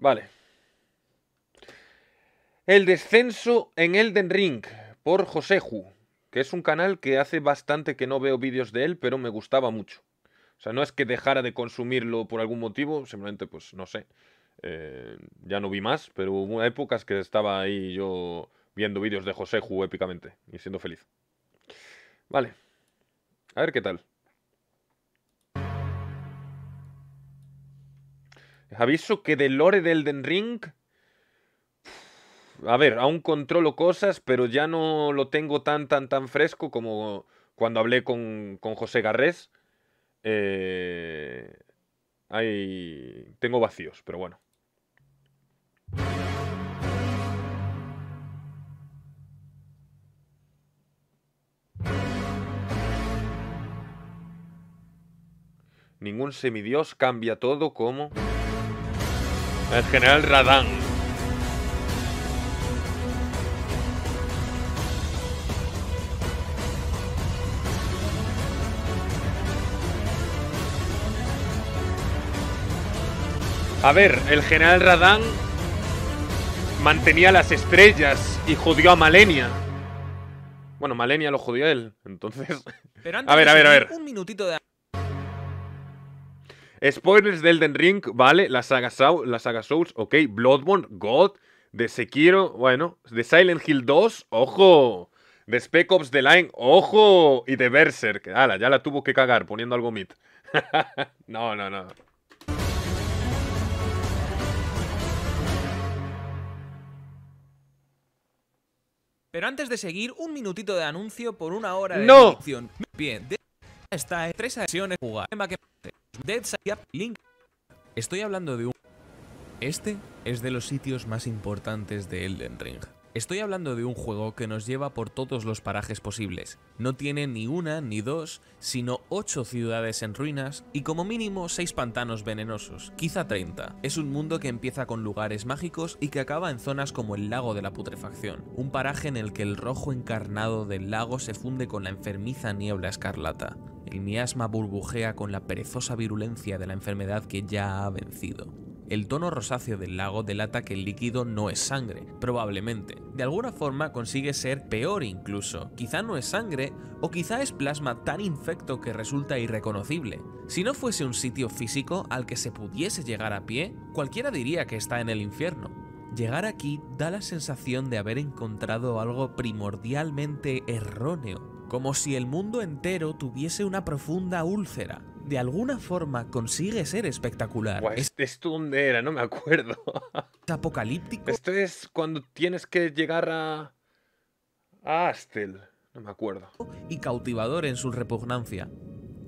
Vale. El descenso en Elden Ring por Joseju, que es un canal que hace bastante que no veo vídeos de él, pero me gustaba mucho. O sea, no es que dejara de consumirlo por algún motivo, simplemente, pues, no sé. Ya no vi más, pero hubo épocas que estaba ahí yo viendo vídeos de Joseju épicamente y siendo feliz. Vale. A ver qué tal. Les aviso que de lore de Elden Ring... A ver, aún controlo cosas, pero ya no lo tengo tan fresco como cuando hablé con José Garrés. Ahí tengo vacíos, pero bueno. Ningún semidios cambia todo como... El general Radahn. A ver, el general Radahn mantenía las estrellas y jodió a Malenia. Bueno, Malenia lo jodió a él, entonces... Pero antes a ver. Un minutito de... Spoilers de Elden Ring, vale, la saga Souls, ok, Bloodborne, God, de Sekiro, bueno, de Silent Hill 2, ojo, de Spec Ops The Line, ojo, y de Berserk, ala, ya la tuvo que cagar poniendo algo mid. No. Pero antes de seguir, un minutito de anuncio por una hora de edición. ¡No! Bien, está en 3 acciones jugar. Link. Estoy hablando de un... Este es de los sitios más importantes de Elden Ring. Estoy hablando de un juego que nos lleva por todos los parajes posibles. No tiene ni una ni dos, sino 8 ciudades en ruinas y como mínimo 6 pantanos venenosos, quizá 30. Es un mundo que empieza con lugares mágicos y que acaba en zonas como el lago de la putrefacción, un paraje en el que el rojo encarnado del lago se funde con la enfermiza niebla escarlata. El miasma burbujea con la perezosa virulencia de la enfermedad que ya ha vencido. El tono rosáceo del lago delata que el líquido no es sangre, probablemente. De alguna forma consigue ser peor incluso. Quizá no es sangre, o quizá es plasma tan infecto que resulta irreconocible. Si no fuese un sitio físico al que se pudiese llegar a pie, cualquiera diría que está en el infierno. Llegar aquí da la sensación de haber encontrado algo primordialmente erróneo, como si el mundo entero tuviese una profunda úlcera. De alguna forma consigue ser espectacular. Buah, ¿esto dónde era? No me acuerdo. Es apocalíptico. Esto es cuando tienes que llegar a Astel. No me acuerdo. Y cautivador en su repugnancia.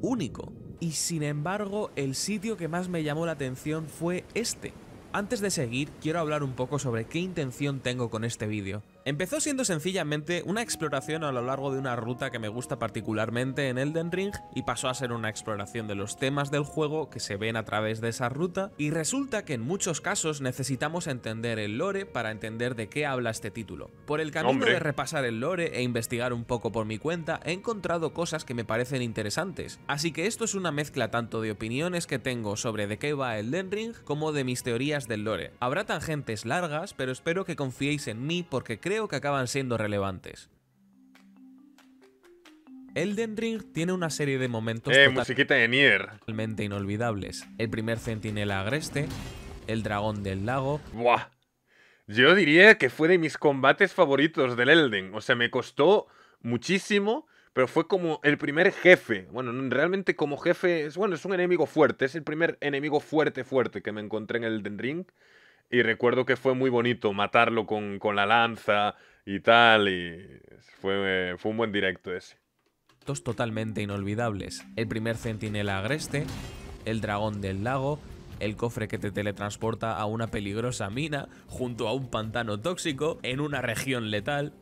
Único. Y sin embargo, el sitio que más me llamó la atención fue este. Antes de seguir, quiero hablar un poco sobre qué intención tengo con este vídeo. Empezó siendo sencillamente una exploración a lo largo de una ruta que me gusta particularmente en Elden Ring y pasó a ser una exploración de los temas del juego que se ven a través de esa ruta y resulta que en muchos casos necesitamos entender el lore para entender de qué habla este título. Por el camino de repasar el lore e investigar un poco por mi cuenta he encontrado cosas que me parecen interesantes, así que esto es una mezcla tanto de opiniones que tengo sobre de qué va Elden Ring como de mis teorías del lore. Habrá tangentes largas, pero espero que confiéis en mí porque creo que acaban siendo relevantes. Elden Ring tiene una serie de momentos totalmente inolvidables. El primer centinela agreste, el dragón del lago... Buah. Yo diría que fue de mis combates favoritos del Elden. O sea, me costó muchísimo, pero fue como el primer jefe. Bueno, realmente como jefe... Bueno, es un enemigo fuerte. Es el primer enemigo fuerte que me encontré en Elden Ring. Y recuerdo que fue muy bonito matarlo con la lanza y tal, y fue un buen directo ese. Dos totalmente inolvidables. El primer centinela agreste, el dragón del lago, el cofre que te teletransporta a una peligrosa mina, junto a un pantano tóxico, en una región letal,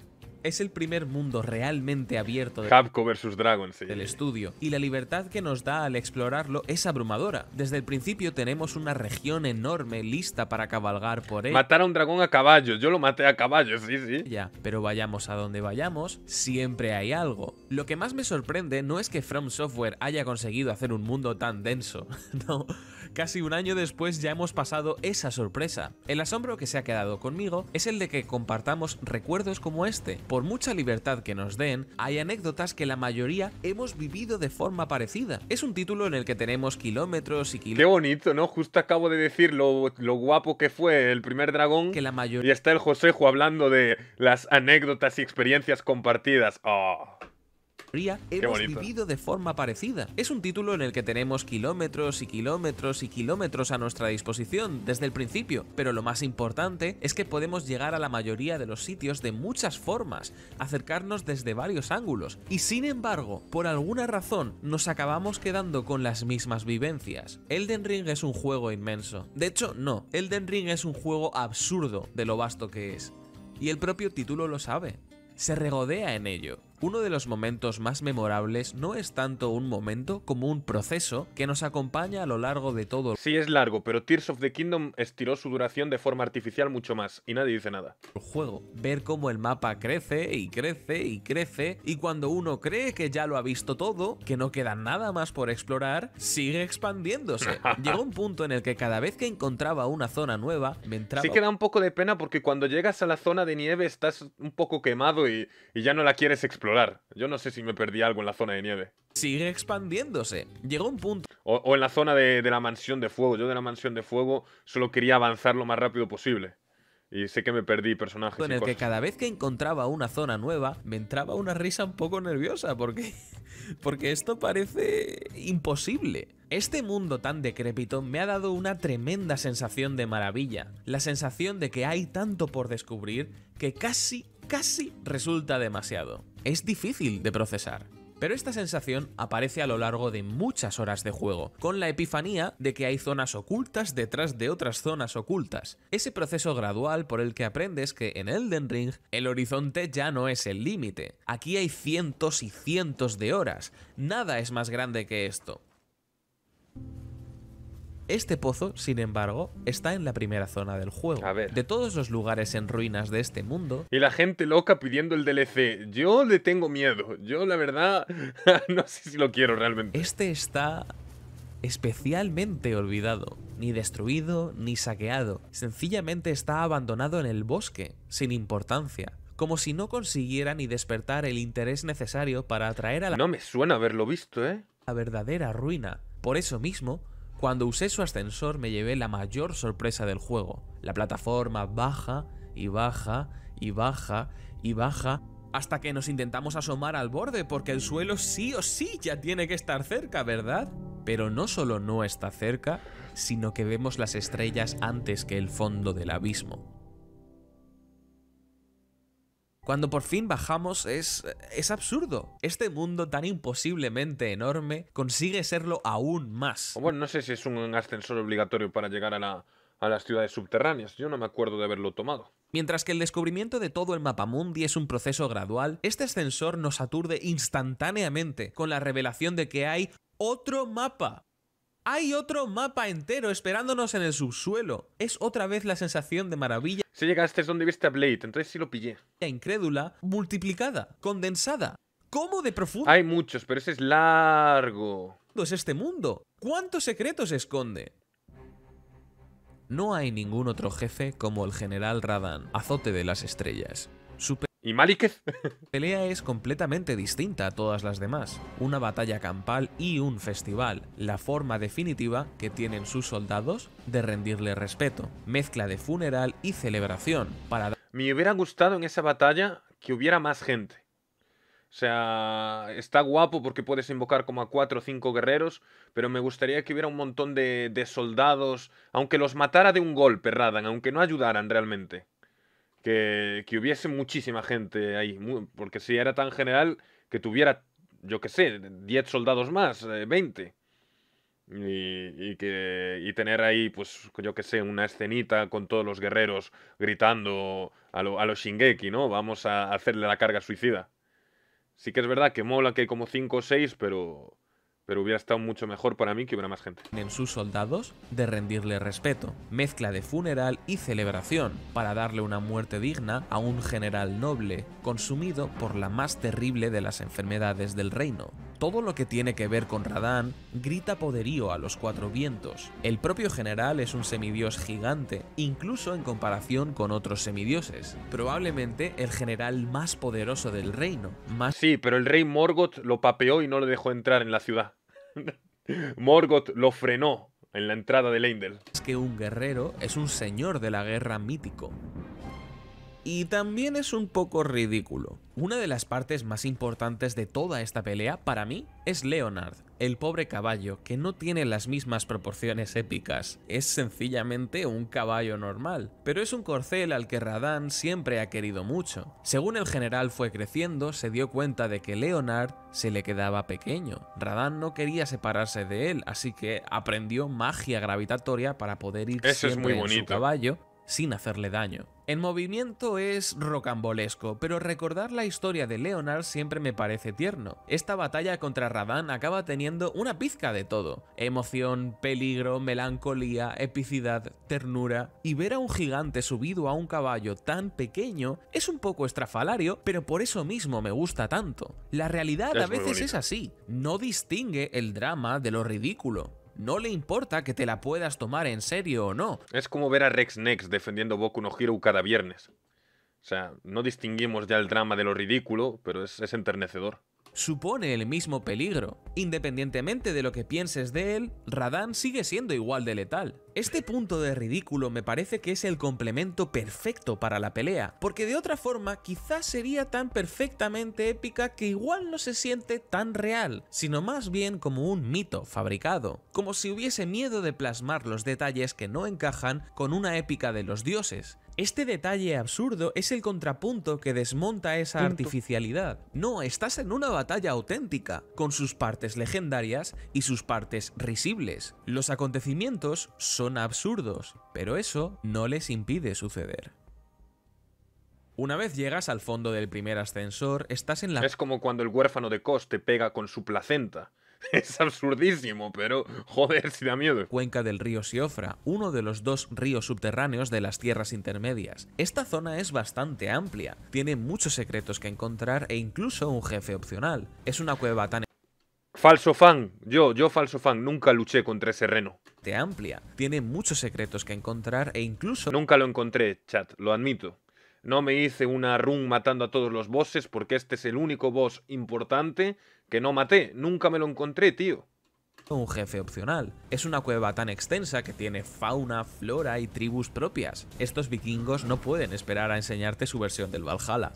Es el primer mundo realmente abierto del estudio, y la libertad que nos da al explorarlo es abrumadora. Desde el principio tenemos una región enorme lista para cabalgar por él. Matar a un dragón a caballo, yo lo maté a caballo, sí, sí. Ya, pero vayamos a donde vayamos, siempre hay algo. Lo que más me sorprende no es que From Software haya conseguido hacer un mundo tan denso, no. Casi un año después ya hemos pasado esa sorpresa. El asombro que se ha quedado conmigo es el de que compartamos recuerdos como este. Por mucha libertad que nos den, hay anécdotas que la mayoría hemos vivido de forma parecida. Es un título en el que tenemos kilómetros y kilómetros. Qué bonito, ¿no? Justo acabo de decir lo guapo que fue el primer dragón. Que la mayoría... Y está el Joseju hablando de las anécdotas y experiencias compartidas. Oh. Hemos vivido de forma parecida. Es un título en el que tenemos kilómetros y kilómetros y kilómetros a nuestra disposición desde el principio, pero lo más importante es que podemos llegar a la mayoría de los sitios de muchas formas, acercarnos desde varios ángulos, y sin embargo, por alguna razón, nos acabamos quedando con las mismas vivencias. Elden Ring es un juego inmenso. De hecho, no, Elden Ring es un juego absurdo de lo vasto que es. Y el propio título lo sabe. Se regodea en ello. Uno de los momentos más memorables no es tanto un momento como un proceso que nos acompaña a lo largo de todo. Sí, es largo, pero Tears of the Kingdom estiró su duración de forma artificial mucho más, y nadie dice nada. El juego, ver cómo el mapa crece y crece y crece, y cuando uno cree que ya lo ha visto todo, que no queda nada más por explorar, sigue expandiéndose. Llegó un punto en el que cada vez que encontraba una zona nueva, me entraba... Sí que da un poco de pena porque cuando llegas a la zona de nieve estás un poco quemado y ya no la quieres explorar. Yo no sé si me perdí algo en la zona de nieve. Sigue expandiéndose. Llegó un punto... O en la zona de la mansión de fuego. Yo de la mansión de fuego solo quería avanzar lo más rápido posible. Y sé que me perdí personajes y cosas. En el que cada vez que encontraba una zona nueva, me entraba una risa un poco nerviosa. Porque esto parece imposible. Este mundo tan decrépito me ha dado una tremenda sensación de maravilla. La sensación de que hay tanto por descubrir que casi resulta demasiado. Es difícil de procesar, pero esta sensación aparece a lo largo de muchas horas de juego, con la epifanía de que hay zonas ocultas detrás de otras zonas ocultas. Ese proceso gradual por el que aprendes que en Elden Ring el horizonte ya no es el límite. Aquí hay cientos y cientos de horas, nada es más grande que esto. Este pozo, sin embargo, está en la primera zona del juego. A ver. De todos los lugares en ruinas de este mundo... Y la gente loca pidiendo el DLC. Yo le tengo miedo. Yo, la verdad, no sé si lo quiero realmente. Este está especialmente olvidado. Ni destruido, ni saqueado. Sencillamente está abandonado en el bosque, sin importancia. Como si no consiguiera ni despertar el interés necesario para atraer a la... No me suena haberlo visto, ¿eh? La verdadera ruina. Por eso mismo... Cuando usé su ascensor me llevé la mayor sorpresa del juego. La plataforma baja y baja y baja y baja hasta que nos intentamos asomar al borde porque el suelo sí o sí ya tiene que estar cerca, ¿verdad? Pero no solo no está cerca, sino que vemos las estrellas antes que el fondo del abismo. Cuando por fin bajamos es absurdo. Este mundo tan imposiblemente enorme consigue serlo aún más. Bueno, no sé si es un ascensor obligatorio para llegar a las ciudades subterráneas. Yo no me acuerdo de haberlo tomado. Mientras que el descubrimiento de todo el mapamundi es un proceso gradual, este ascensor nos aturde instantáneamente con la revelación de que hay otro mapa. Hay otro mapa entero esperándonos en el subsuelo. Es otra vez la sensación de maravilla. Si llegaste es donde viste a Blade, entonces sí lo pillé. Incrédula, multiplicada, condensada. ¿Cómo de profundo? Hay muchos, pero ese es largo. ¿Cuánto es este mundo? ¿Cuántos secretos esconde? No hay ningún otro jefe como el general Radahn, azote de las estrellas. ¿Y Maliketh? Pelea es completamente distinta a todas las demás. Una batalla campal y un festival. La forma definitiva que tienen sus soldados de rendirle respeto. Mezcla de funeral y celebración. Me hubiera gustado en esa batalla que hubiera más gente. O sea, está guapo porque puedes invocar como a 4 o 5 guerreros, pero me gustaría que hubiera un montón de soldados, aunque los matara de un golpe Radahn, aunque no ayudaran realmente. Que hubiese muchísima gente ahí, porque si era tan general que tuviera, yo qué sé, 10 soldados más, 20. Y tener ahí, pues, yo que sé, una escenita con todos los guerreros gritando a lo Shingeki, ¿no? Vamos a hacerle la carga suicida. Sí que es verdad que mola que hay como 5 o 6, pero hubiera estado mucho mejor para mí que hubiera más gente. En sus soldados, de rendirle respeto, mezcla de funeral y celebración, para darle una muerte digna a un general noble, consumido por la más terrible de las enfermedades del reino. Todo lo que tiene que ver con Radahn grita poderío a los cuatro vientos. El propio general es un semidios gigante, incluso en comparación con otros semidioses. Probablemente el general más poderoso del reino. Sí, pero el rey Morgott lo papeó y no le dejó entrar en la ciudad. Morgott lo frenó en la entrada de Leyndell. Es que un guerrero es un señor de la guerra mítico. Y también es un poco ridículo. Una de las partes más importantes de toda esta pelea, para mí, es Leonard, el pobre caballo, que no tiene las mismas proporciones épicas. Es sencillamente un caballo normal, pero es un corcel al que Radahn siempre ha querido mucho. Según el general fue creciendo, se dio cuenta de que Leonard se le quedaba pequeño. Radahn no quería separarse de él, así que aprendió magia gravitatoria para poder ir siempre en su caballo sin hacerle daño. En movimiento es rocambolesco, pero recordar la historia de Leonard siempre me parece tierno. Esta batalla contra Radahn acaba teniendo una pizca de todo. Emoción, peligro, melancolía, epicidad, ternura... Y ver a un gigante subido a un caballo tan pequeño es un poco estrafalario, pero por eso mismo me gusta tanto. La realidad a veces es así, no distingue el drama de lo ridículo. No le importa que te la puedas tomar en serio o no. Es como ver a Rex Nex defendiendo Boku no Hero cada viernes. O sea, no distinguimos ya el drama de lo ridículo, pero es enternecedor. Supone el mismo peligro. Independientemente de lo que pienses de él, Radahn sigue siendo igual de letal. Este punto de ridículo me parece que es el complemento perfecto para la pelea, porque de otra forma quizás sería tan perfectamente épica que igual no se siente tan real, sino más bien como un mito fabricado, como si hubiese miedo de plasmar los detalles que no encajan con una épica de los dioses. Este detalle absurdo es el contrapunto que desmonta esa artificialidad. No, estás en una batalla auténtica, con sus partes legendarias y sus partes risibles. Los acontecimientos son absurdos, pero eso no les impide suceder. Una vez llegas al fondo del primer ascensor, estás en la... Es como cuando el huérfano de Kos te pega con su placenta. Es absurdísimo, pero joder, si da miedo. Cuenca del río Siofra, uno de los dos ríos subterráneos de las tierras intermedias. Esta zona es bastante amplia, tiene muchos secretos que encontrar e incluso un jefe opcional. Es una cueva tan... Falso fan, yo falso fan, nunca luché contra ese reno. Te amplia, tiene muchos secretos que encontrar e incluso... Nunca lo encontré, chat, lo admito. No me hice una run matando a todos los bosses porque este es el único boss importante que no maté. Nunca me lo encontré, tío. Un jefe opcional. Es una cueva tan extensa que tiene fauna, flora y tribus propias. Estos vikingos no pueden esperar a enseñarte su versión del Valhalla.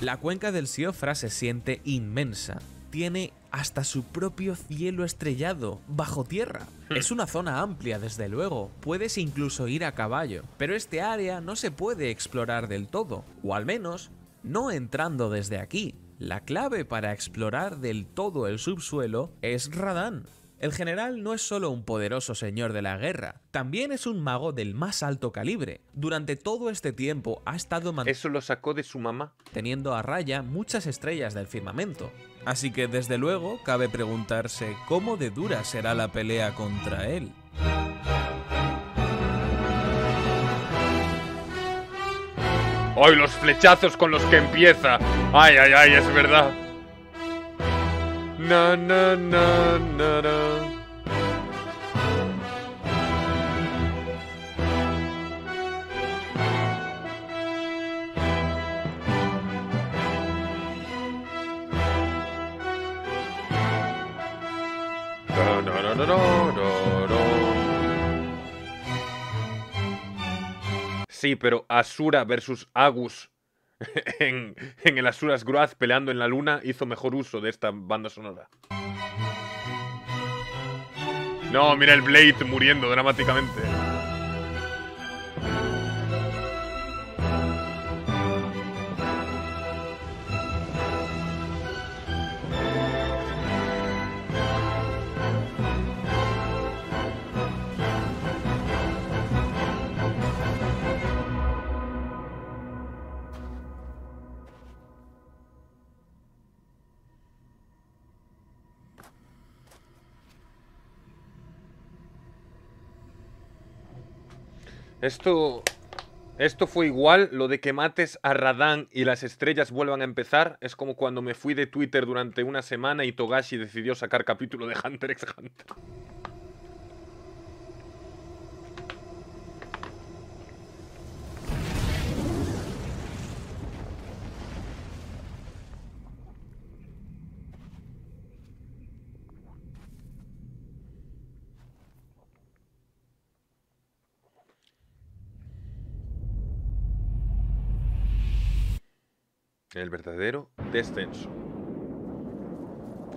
La cuenca del Siofra se siente inmensa. Tiene hasta su propio cielo estrellado, bajo tierra. Es una zona amplia, desde luego, puedes incluso ir a caballo, pero este área no se puede explorar del todo, o al menos, no entrando desde aquí. La clave para explorar del todo el subsuelo es Radahn. El general no es solo un poderoso señor de la guerra, también es un mago del más alto calibre. Durante todo este tiempo ha estado ¿Eso lo sacó de su mamá? Teniendo a raya muchas estrellas del firmamento. Así que desde luego cabe preguntarse cómo de dura será la pelea contra él. ¡Ay, los flechazos con los que empieza! ¡Ay, ay, ay, es verdad! Na, na, na, na, na. Da, da, da, da, da, da. Sí, pero Asura versus Agus en el Asuras Gruaz peleando en la luna hizo mejor uso de esta banda sonora. No, mira el Blade muriendo dramáticamente. Esto fue igual, lo de que mates a Radahn y las estrellas vuelvan a empezar. Es como cuando me fui de Twitter durante una semana y Togashi decidió sacar capítulo de Hunter x Hunter. El verdadero descenso.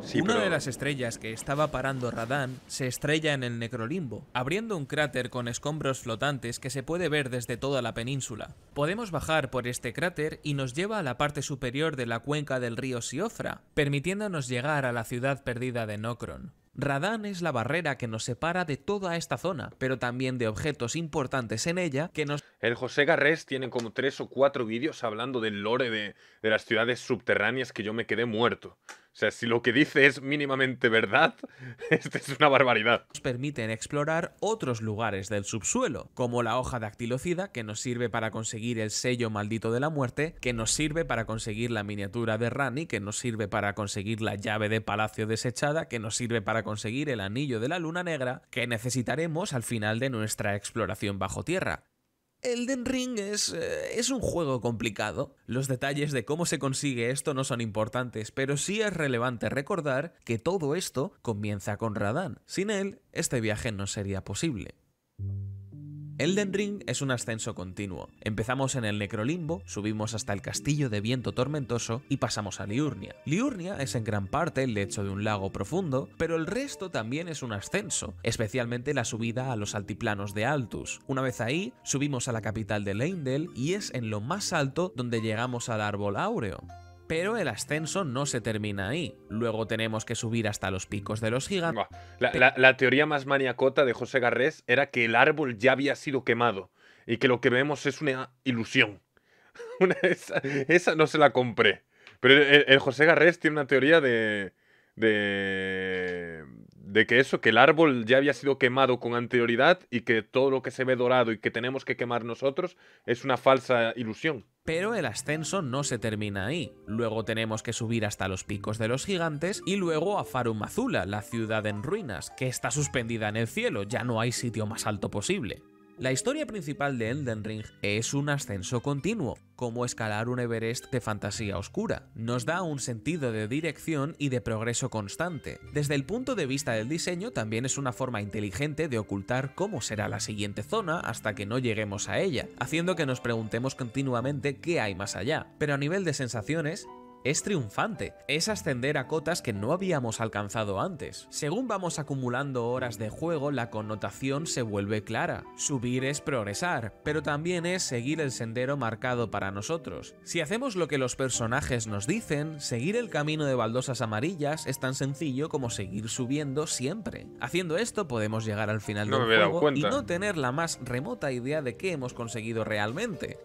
Sí, Una de las estrellas que estaba parando Radahn se estrella en el necrolimbo, abriendo un cráter con escombros flotantes que se puede ver desde toda la península. Podemos bajar por este cráter y nos lleva a la parte superior de la cuenca del río Siofra, permitiéndonos llegar a la ciudad perdida de Nokron. Radahn es la barrera que nos separa de toda esta zona, pero también de objetos importantes en ella que nos... El José Garrés tiene como 3 o 4 vídeos hablando del lore de las ciudades subterráneas que yo me quedé muerto. O sea, si lo que dice es mínimamente verdad, esta es una barbaridad. Nos permiten explorar otros lugares del subsuelo, como la hoja dactilocida, que nos sirve para conseguir el sello maldito de la muerte, que nos sirve para conseguir la miniatura de Ranni, que nos sirve para conseguir la llave de palacio desechada, que nos sirve para conseguir el anillo de la luna negra, que necesitaremos al final de nuestra exploración bajo tierra. Elden Ring es un juego complicado. Los detalles de cómo se consigue esto no son importantes, pero sí es relevante recordar que todo esto comienza con Radahn. Sin él, este viaje no sería posible. Elden Ring es un ascenso continuo. Empezamos en el Necrolimbo, subimos hasta el Castillo de Viento Tormentoso y pasamos a Liurnia. Liurnia es en gran parte el lecho de un lago profundo, pero el resto también es un ascenso, especialmente la subida a los altiplanos de Altus. Una vez ahí, subimos a la capital de Leyndell y es en lo más alto donde llegamos al Árbol Áureo. Pero el ascenso no se termina ahí. Luego tenemos que subir hasta los picos de los gigantes. La teoría más maniacota de José Garrés era que el árbol ya había sido quemado y que lo que vemos es una ilusión. Esa no se la compré. Pero el José Garrés tiene una teoría de que eso, que el árbol ya había sido quemado con anterioridad y que todo lo que se ve dorado y que tenemos que quemar nosotros es una falsa ilusión. Pero el ascenso no se termina ahí. Luego tenemos que subir hasta los picos de los gigantes y luego a Farum Azula, la ciudad en ruinas, que está suspendida en el cielo, ya no hay sitio más alto posible. La historia principal de Elden Ring es un ascenso continuo, como escalar un Everest de fantasía oscura. Nos da un sentido de dirección y de progreso constante. Desde el punto de vista del diseño, también es una forma inteligente de ocultar cómo será la siguiente zona hasta que no lleguemos a ella, haciendo que nos preguntemos continuamente qué hay más allá. Pero a nivel de sensaciones, es triunfante, es ascender a cotas que no habíamos alcanzado antes. Según vamos acumulando horas de juego, la connotación se vuelve clara. Subir es progresar, pero también es seguir el sendero marcado para nosotros. Si hacemos lo que los personajes nos dicen, seguir el camino de baldosas amarillas es tan sencillo como seguir subiendo siempre. Haciendo esto podemos llegar al final del juego y no tener la más remota idea de qué hemos conseguido realmente.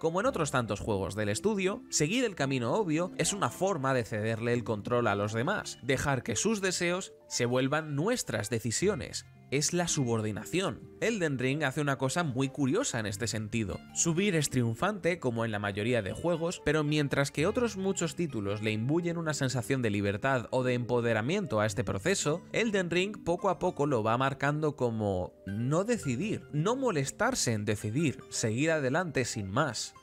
Como en otros tantos juegos del estudio, seguir el camino obvio es una forma de cederle el control a los demás, dejar que sus deseos se vuelvan nuestras decisiones. Es la subordinación. Elden Ring hace una cosa muy curiosa en este sentido. Subir es triunfante, como en la mayoría de juegos, pero mientras que otros muchos títulos le imbuyen una sensación de libertad o de empoderamiento a este proceso, Elden Ring poco a poco lo va marcando como no decidir, no molestarse en decidir, seguir adelante sin más.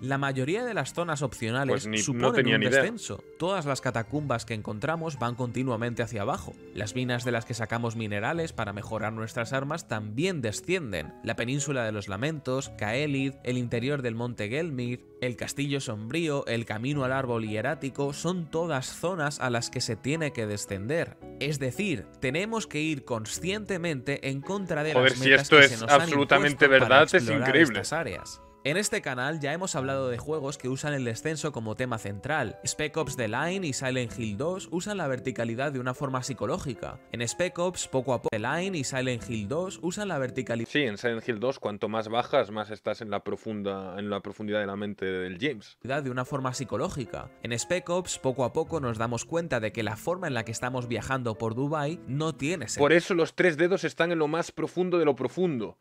La mayoría de las zonas opcionales suponen un descenso. Todas las catacumbas que encontramos van continuamente hacia abajo. Las minas de las que sacamos minerales para mejorar nuestras armas también descienden. La península de los lamentos, Caelid, el interior del monte Gelmir, el castillo sombrío, el camino al árbol hierático, son todas zonas a las que se tiene que descender. Es decir, tenemos que ir conscientemente en contra de las metas que se nos han impuesto para explorar estas áreas. Joder, si esto es absolutamente verdad, es increíble. En este canal ya hemos hablado de juegos que usan el descenso como tema central. Spec Ops The Line y Silent Hill 2 usan la verticalidad de una forma psicológica. En Spec Ops, poco a poco, The Line y Silent Hill 2 usan la verticalidad. Sí, en Silent Hill 2, cuanto más bajas, más estás en la profundidad de la mente del James. De una forma psicológica. En Spec Ops, poco a poco nos damos cuenta de que la forma en la que estamos viajando por Dubai no tiene sentido. Por eso los 3 dedos están en lo más profundo de lo profundo.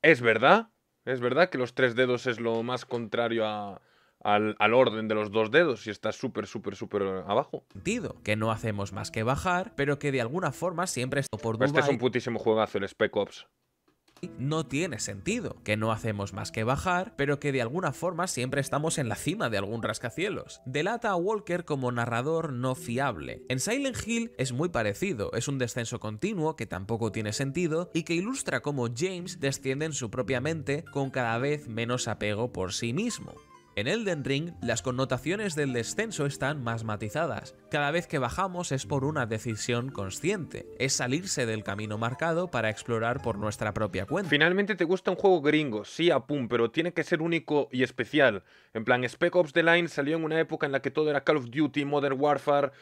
¿Es verdad? Es verdad que los tres dedos es lo más contrario al orden de los dos dedos y está súper abajo. Sentido, que no hacemos más que bajar, pero que de alguna forma siempre está por Dubai. Este es un putísimo juegazo, el Spec Ops. No tiene sentido, que no hacemos más que bajar, pero que de alguna forma siempre estamos en la cima de algún rascacielos. Delata a Walker como narrador no fiable. En Silent Hill es muy parecido, es un descenso continuo que tampoco tiene sentido y que ilustra cómo James desciende en su propia mente con cada vez menos apego por sí mismo. En Elden Ring, las connotaciones del descenso están más matizadas. Cada vez que bajamos es por una decisión consciente. Es salirse del camino marcado para explorar por nuestra propia cuenta. Finalmente te gusta un juego gringo, sí, a pum, pero tiene que ser único y especial. En plan, Spec Ops The Line salió en una época en la que todo era Call of Duty, Modern Warfare,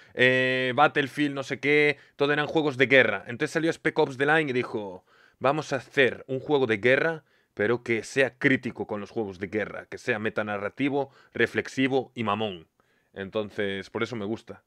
Battlefield, no sé qué, todo eran juegos de guerra. Entonces salió Spec Ops The Line y dijo, vamos a hacer un juego de guerra, pero que sea crítico con los juegos de guerra, que sea metanarrativo, reflexivo y mamón. Entonces, por eso me gusta.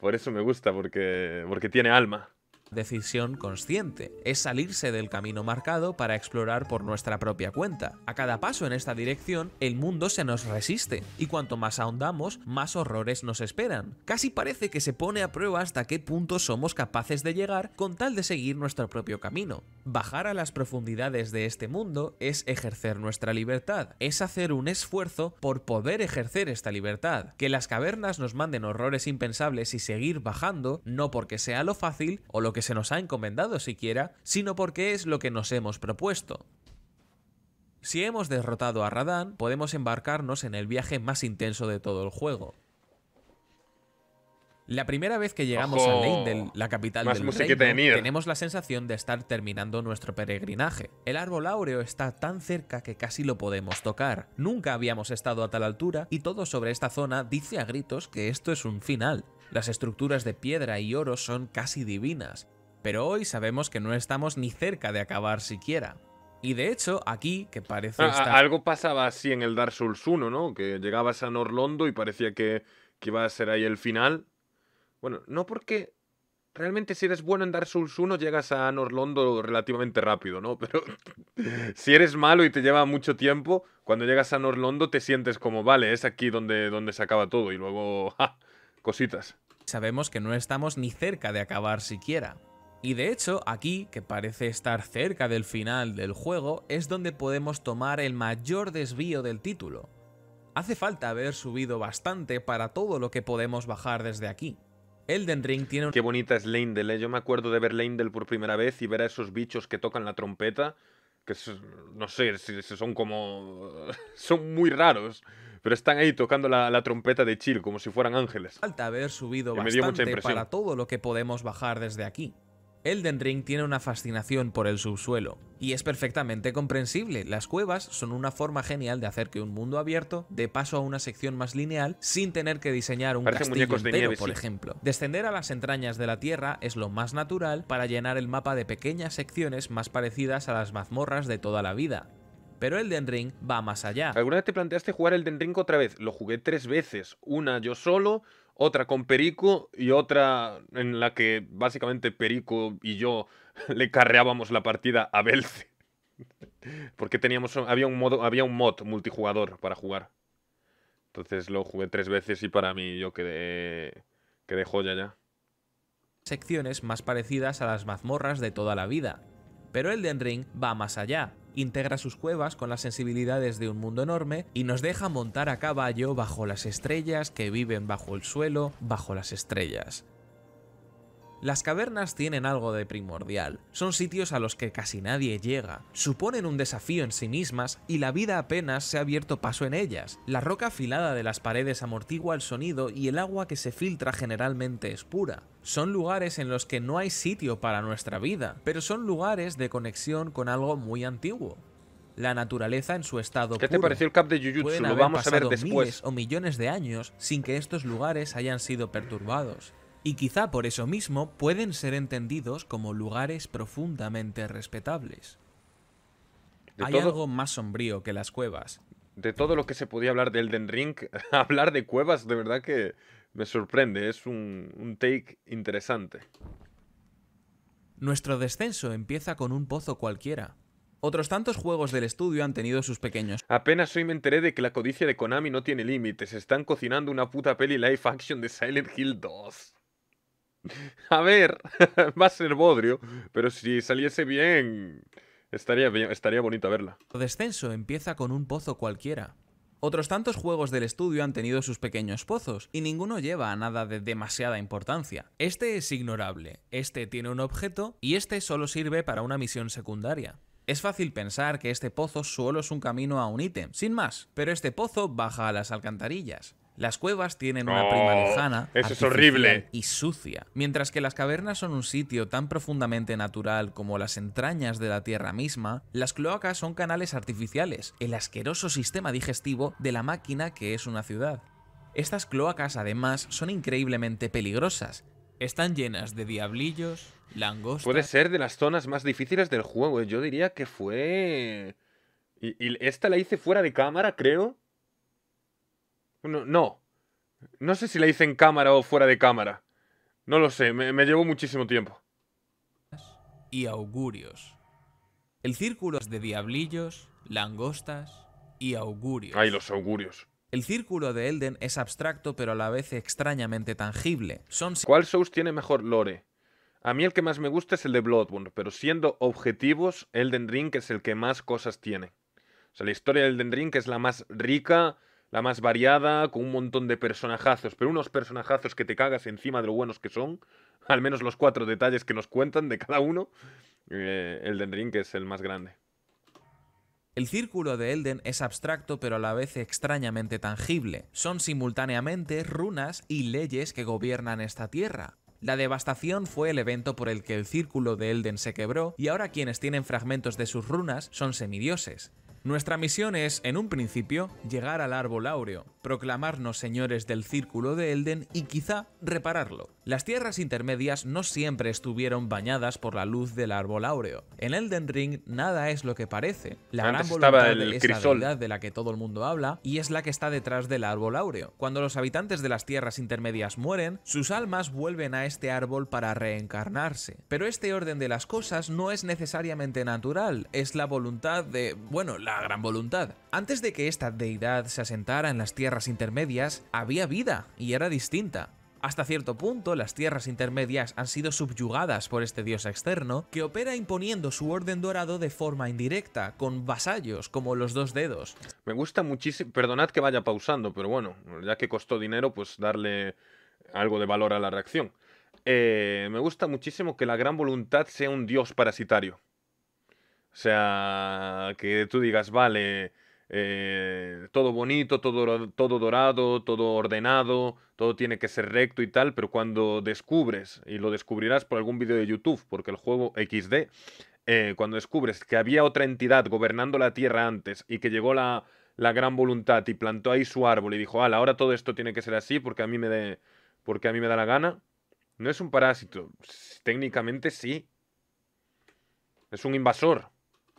Por eso me gusta, porque tiene alma. Decisión consciente. Es salirse del camino marcado para explorar por nuestra propia cuenta. A cada paso en esta dirección, el mundo se nos resiste, y cuanto más ahondamos, más horrores nos esperan. Casi parece que se pone a prueba hasta qué punto somos capaces de llegar con tal de seguir nuestro propio camino. Bajar a las profundidades de este mundo es ejercer nuestra libertad, es hacer un esfuerzo por poder ejercer esta libertad. Que las cavernas nos manden horrores impensables y seguir bajando, no porque sea lo fácil o lo que se nos ha encomendado siquiera, sino porque es lo que nos hemos propuesto. Si hemos derrotado a Radahn, podemos embarcarnos en el viaje más intenso de todo el juego. La primera vez que llegamos a Leyndell, la capital del reino, tenemos la sensación de estar terminando nuestro peregrinaje. El árbol áureo está tan cerca que casi lo podemos tocar. Nunca habíamos estado a tal altura y todo sobre esta zona dice a gritos que esto es un final. Las estructuras de piedra y oro son casi divinas, pero hoy sabemos que no estamos ni cerca de acabar siquiera. Y de hecho, aquí, que parece algo pasaba así en el Dark Souls 1, ¿no? Que llegabas a Anor Londo y parecía que iba a ser ahí el final. Bueno, no porque realmente si eres bueno en Dark Souls 1 llegas a Anor Londo relativamente rápido, ¿no? Pero si eres malo y te lleva mucho tiempo, cuando llegas a Anor Londo te sientes como, vale, es aquí donde se acaba todo y luego, ¡ja!, cositas. Sabemos que no estamos ni cerca de acabar siquiera. Y de hecho, aquí, que parece estar cerca del final del juego, es donde podemos tomar el mayor desvío del título. Hace falta haber subido bastante para todo lo que podemos bajar desde aquí. Elden Ring tiene un... Qué bonita es Leyndell, ¿eh? Yo me acuerdo de ver Leyndell por primera vez y ver a esos bichos que tocan la trompeta, que no sé, son como... son muy raros, pero están ahí tocando la trompeta de chill, como si fueran ángeles. Falta haber subido bastante para todo lo que podemos bajar desde aquí. Elden Ring tiene una fascinación por el subsuelo, y es perfectamente comprensible. Las cuevas son una forma genial de hacer que un mundo abierto dé paso a una sección más lineal sin tener que diseñar un castillo entero, por ejemplo. Descender a las entrañas de la tierra es lo más natural para llenar el mapa de pequeñas secciones más parecidas a las mazmorras de toda la vida. Pero Elden Ring va más allá. ¿Alguna vez te planteaste jugar Elden Ring otra vez? Lo jugué 3 veces. Una yo solo, otra con Perico y otra en la que básicamente Perico y yo le carreábamos la partida a Belce. Porque había un mod multijugador para jugar. Entonces lo jugué 3 veces y para mí yo quedé joya ya. Secciones más parecidas a las mazmorras de toda la vida. Pero Elden Ring va más allá. Integra sus cuevas con las sensibilidades de un mundo enorme y nos deja montar a caballo bajo las estrellas que viven bajo el suelo, bajo las estrellas. Las cavernas tienen algo de primordial, son sitios a los que casi nadie llega, suponen un desafío en sí mismas y la vida apenas se ha abierto paso en ellas. La roca afilada de las paredes amortigua el sonido y el agua que se filtra generalmente es pura. Son lugares en los que no hay sitio para nuestra vida, pero son lugares de conexión con algo muy antiguo. La naturaleza en su estado puro. ¿Qué te pareció el cap de Jujutsu? Pueden haber pasado miles o millones de años sin que estos lugares hayan sido perturbados. Y quizá por eso mismo pueden ser entendidos como lugares profundamente respetables. Hay algo más sombrío que las cuevas. De todo lo que se podía hablar de Elden Ring, hablar de cuevas de verdad que me sorprende, es un take interesante. Nuestro descenso empieza con un pozo cualquiera. Otros tantos juegos del estudio han tenido sus pequeños. Apenas hoy me enteré de que la codicia de Konami no tiene límites. Están cocinando una puta peli live action de Silent Hill 2. A ver, va a ser bodrio, pero si saliese bien, estaría bonito verla. El descenso empieza con un pozo cualquiera. Otros tantos juegos del estudio han tenido sus pequeños pozos, y ninguno lleva a nada de demasiada importancia. Este es ignorable, este tiene un objeto, y este solo sirve para una misión secundaria. Es fácil pensar que este pozo solo es un camino a un ítem, sin más, pero este pozo baja a las alcantarillas. Las cuevas tienen una prima lejana, eso es horrible y sucia, mientras que las cavernas son un sitio tan profundamente natural como las entrañas de la tierra misma. Las cloacas son canales artificiales, el asqueroso sistema digestivo de la máquina que es una ciudad. Estas cloacas además son increíblemente peligrosas. Están llenas de diablillos, langostas... Puede ser de las zonas más difíciles del juego, yo diría que fue... Y esta la hice fuera de cámara, creo... No sé si la hice en cámara o fuera de cámara. No lo sé, me llevó muchísimo tiempo. Y augurios. El círculo de diablillos, langostas y augurios. Ay, los augurios. El círculo de Elden es abstracto, pero a la vez extrañamente tangible. ¿Cuál Souls tiene mejor lore? A mí el que más me gusta es el de Bloodborne, pero siendo objetivos, Elden Ring es el que más cosas tiene. O sea, la historia de Elden Ring es la más rica... La más variada, con un montón de personajazos, pero unos personajazos que te cagas encima de lo buenos que son, al menos los 4 detalles que nos cuentan de cada uno. Elden Ring es el más grande. El círculo de Elden es abstracto, pero a la vez extrañamente tangible. Son simultáneamente runas y leyes que gobiernan esta tierra. La devastación fue el evento por el que el círculo de Elden se quebró, y ahora quienes tienen fragmentos de sus runas son semidioses. Nuestra misión es, en un principio, llegar al Árbol Áureo, proclamarnos señores del Círculo de Elden y quizá repararlo. Las tierras intermedias no siempre estuvieron bañadas por la luz del Árbol Áureo. En Elden Ring nada es lo que parece. La Gran Voluntad es la deidad de la que todo el mundo habla y es la que está detrás del Árbol Áureo. Cuando los habitantes de las tierras intermedias mueren, sus almas vuelven a este árbol para reencarnarse. Pero este orden de las cosas no es necesariamente natural, es la voluntad de... bueno, la Gran Voluntad. Antes de que esta deidad se asentara en las tierras intermedias, había vida y era distinta. Hasta cierto punto, las tierras intermedias han sido subyugadas por este dios externo, que opera imponiendo su orden dorado de forma indirecta, con vasallos como los dos dedos. Me gusta muchísimo... Perdonad que vaya pausando, pero bueno, ya que costó dinero, pues darle algo de valor a la reacción. Me gusta muchísimo que la Gran Voluntad sea un dios parasitario. O sea, que tú digas, vale, todo bonito, todo dorado, todo ordenado, todo tiene que ser recto y tal, pero cuando descubres, y lo descubrirás por algún vídeo de YouTube, porque el juego XD, cuando descubres que había otra entidad gobernando la Tierra antes y que llegó la Gran Voluntad y plantó ahí su árbol y dijo, ala, ahora todo esto tiene que ser así porque a mí me da la gana, no es un parásito, técnicamente sí, es un invasor.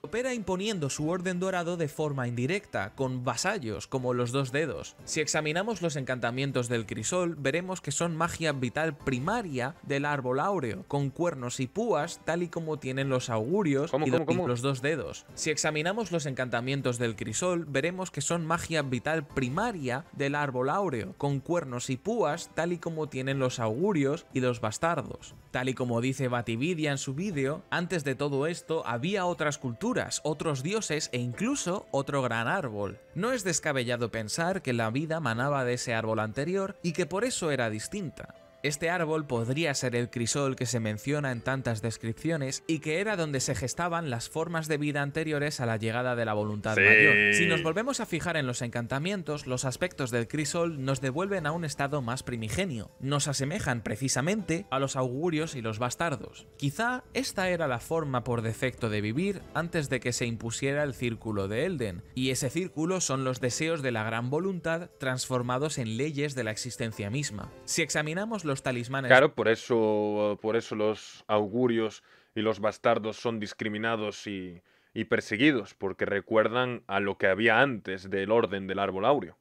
Opera imponiendo su orden dorado de forma indirecta, con vasallos como los dos dedos. Si examinamos los encantamientos del Crisol, veremos que son magia vital primaria del Árbol Áureo, con cuernos y púas, tal y como tienen los augurios y los dos dedos. Si examinamos los encantamientos del Crisol, veremos que son magia vital primaria del Árbol Áureo, con cuernos y púas, tal y como tienen los augurios y los bastardos. Tal y como dice Batividia en su vídeo, antes de todo esto había otras culturas, otros dioses e incluso otro gran árbol. No es descabellado pensar que la vida manaba de ese árbol anterior y que por eso era distinta. Este árbol podría ser el crisol que se menciona en tantas descripciones y que era donde se gestaban las formas de vida anteriores a la llegada de la voluntad mayor. Si nos volvemos a fijar en los encantamientos, los aspectos del crisol nos devuelven a un estado más primigenio. Nos asemejan precisamente a los augurios y los bastardos. Quizá esta era la forma por defecto de vivir antes de que se impusiera el círculo de Elden, y ese círculo son los deseos de la gran voluntad transformados en leyes de la existencia misma. Si examinamos los talismanes. Claro, por eso los augurios y los bastardos son discriminados y perseguidos, porque recuerdan a lo que había antes del orden del árbol áureo.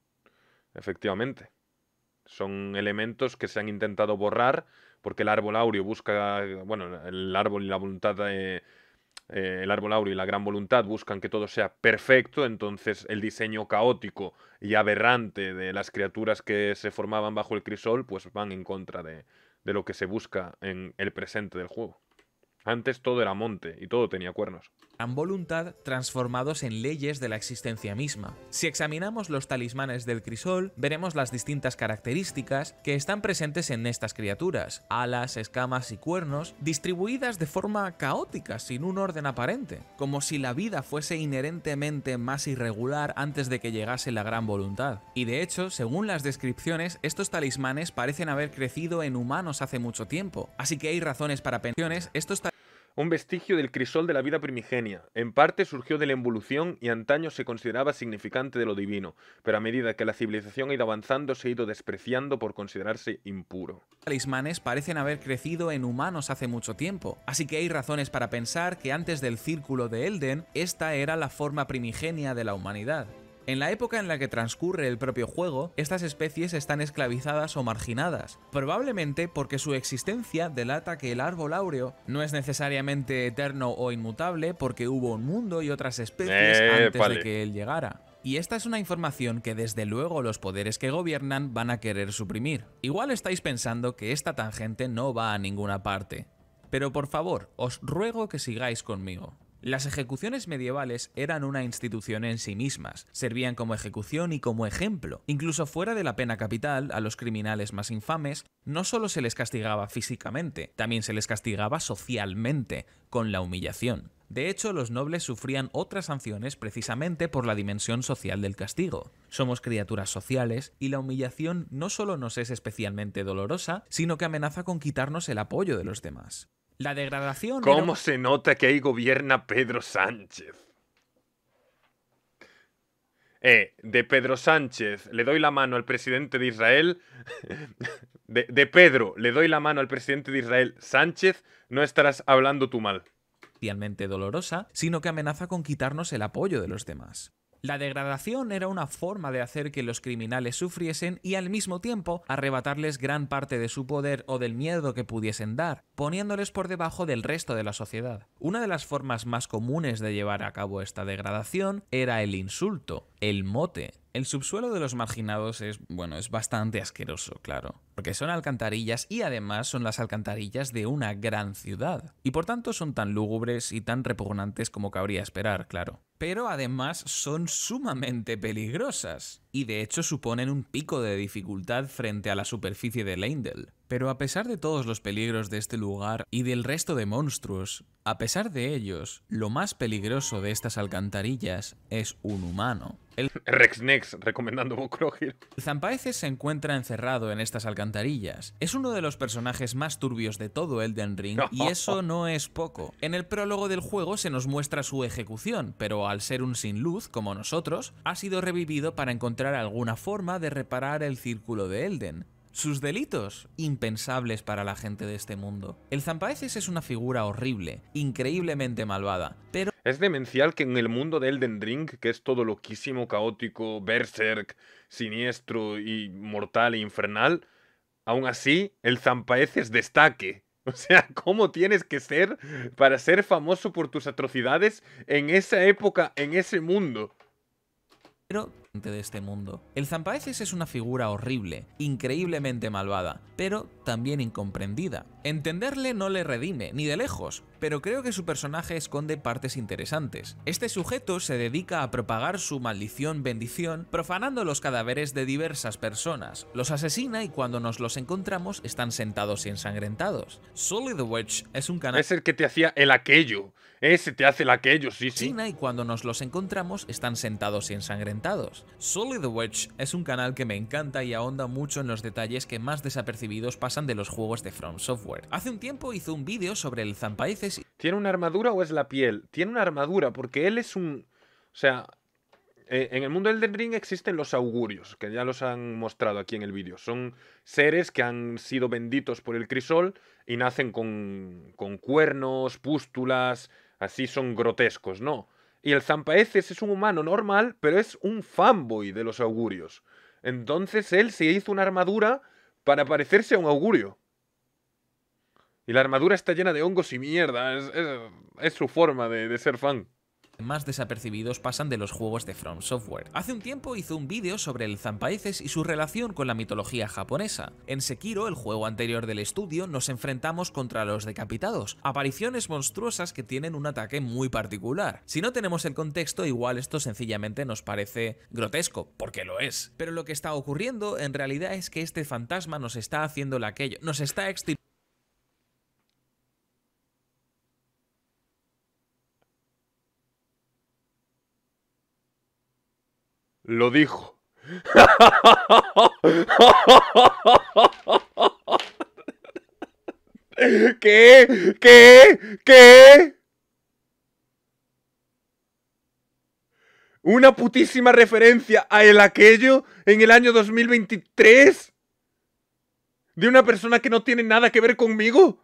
Efectivamente. Son elementos que se han intentado borrar, porque el árbol áureo busca, bueno, el árbol y la voluntad el Árbol Áureo y la Gran Voluntad buscan que todo sea perfecto, entonces el diseño caótico y aberrante de las criaturas que se formaban bajo el crisol pues van en contra de lo que se busca en el presente del juego. Antes todo era monte y todo tenía cuernos. Gran Voluntad transformados en leyes de la existencia misma. Si examinamos los talismanes del crisol, veremos las distintas características que están presentes en estas criaturas: alas, escamas y cuernos, distribuidas de forma caótica, sin un orden aparente, como si la vida fuese inherentemente más irregular antes de que llegase la Gran Voluntad. Y de hecho, según las descripciones, estos talismanes parecen haber crecido en humanos hace mucho tiempo, así que hay razones para pensiones. Estos un vestigio del crisol de la vida primigenia. En parte surgió de la involución y antaño se consideraba significante de lo divino, pero a medida que la civilización ha ido avanzando se ha ido despreciando por considerarse impuro. Talismanes parecen haber crecido en humanos hace mucho tiempo, así que hay razones para pensar que antes del Círculo de Elden, esta era la forma primigenia de la humanidad. En la época en la que transcurre el propio juego, estas especies están esclavizadas o marginadas, probablemente porque su existencia delata que el Árbol Áureo no es necesariamente eterno o inmutable porque hubo un mundo y otras especies antes de que él llegara. Y esta es una información que desde luego los poderes que gobiernan van a querer suprimir. Igual estáis pensando que esta tangente no va a ninguna parte, pero por favor, os ruego que sigáis conmigo. Las ejecuciones medievales eran una institución en sí mismas, servían como ejecución y como ejemplo. Incluso fuera de la pena capital, a los criminales más infames no solo se les castigaba físicamente, también se les castigaba socialmente, con la humillación. De hecho, los nobles sufrían otras sanciones precisamente por la dimensión social del castigo. Somos criaturas sociales y la humillación no solo nos es especialmente dolorosa, sino que amenaza con quitarnos el apoyo de los demás. La degradación... ¿Cómo se nota que ahí gobierna Pedro Sánchez? De Pedro Sánchez le doy la mano al presidente de Israel. De Pedro le doy la mano al presidente de Israel. Sánchez, no estarás hablando tú mal. Especialmente dolorosa, sino que amenaza con quitarnos el apoyo de los demás. La degradación era una forma de hacer que los criminales sufriesen y al mismo tiempo arrebatarles gran parte de su poder o del miedo que pudiesen dar, poniéndoles por debajo del resto de la sociedad. Una de las formas más comunes de llevar a cabo esta degradación era el insulto, el mote. El subsuelo de los marginados es, bueno, es bastante asqueroso, claro, porque son alcantarillas y además son las alcantarillas de una gran ciudad, y por tanto son tan lúgubres y tan repugnantes como cabría esperar, claro. Pero además son sumamente peligrosas, y de hecho suponen un pico de dificultad frente a la superficie de Leyndell. Pero a pesar de todos los peligros de este lugar y del resto de monstruos, a pesar de ellos, lo más peligroso de estas alcantarillas es un humano. El Rexnex recomendando Bokrogir. Zampaeces se encuentra encerrado en estas alcantarillas. Es uno de los personajes más turbios de todo Elden Ring y eso no es poco. En el prólogo del juego se nos muestra su ejecución, pero al ser un sin luz, como nosotros, ha sido revivido para encontrar alguna forma de reparar el Círculo de Elden. Sus delitos, impensables para la gente de este mundo. El Zampaeces es una figura horrible, increíblemente malvada, pero... Es demencial que en el mundo de Elden Ring, que es todo loquísimo, caótico, berserk, siniestro y mortal e infernal, aún así el Zampaeces destaque. O sea, ¿cómo tienes que ser para ser famoso por tus atrocidades en esa época, en ese mundo? Pero... de este mundo. El Zampaeces es una figura horrible, increíblemente malvada, pero también incomprendida. Entenderle no le redime, ni de lejos, pero creo que su personaje esconde partes interesantes. Este sujeto se dedica a propagar su maldición-bendición, profanando los cadáveres de diversas personas. Los asesina y cuando nos los encontramos están sentados y ensangrentados. Solid Witch es un canal... Es el que te hacía el aquello. Ese te hace el aquello, sí, sí. Asesina y cuando nos los encontramos están sentados y ensangrentados. Solid Witch es un canal que me encanta y ahonda mucho en los detalles que más desapercibidos pasan de los juegos de FromSoftware. Hace un tiempo hizo un vídeo sobre el Zampaeces y... ¿Tiene una armadura o es la piel? Tiene una armadura porque él es un... O sea, en el mundo del Elden Ring existen los augurios, que ya los han mostrado aquí en el vídeo. Son seres que han sido benditos por el crisol y nacen con cuernos, pústulas, así son grotescos, ¿no? Y el Zampaeces es un humano normal, pero es un fanboy de los augurios. Entonces él se hizo una armadura para parecerse a un augurio. Y la armadura está llena de hongos y mierda. Es su forma de ser fan. Más desapercibidos pasan de los juegos de From Software. Hace un tiempo hizo un vídeo sobre el Zampaeces y su relación con la mitología japonesa. En Sekiro, el juego anterior del estudio, nos enfrentamos contra los decapitados, apariciones monstruosas que tienen un ataque muy particular. Si no tenemos el contexto, igual esto sencillamente nos parece grotesco, porque lo es. Pero lo que está ocurriendo en realidad es que este fantasma nos está haciendo aquello, nos está extirpando. Lo dijo. ¿Qué? ¿Qué? ¿Qué? ¿Una putísima referencia a el aquello en el año 2023? ¿De una persona que no tiene nada que ver conmigo?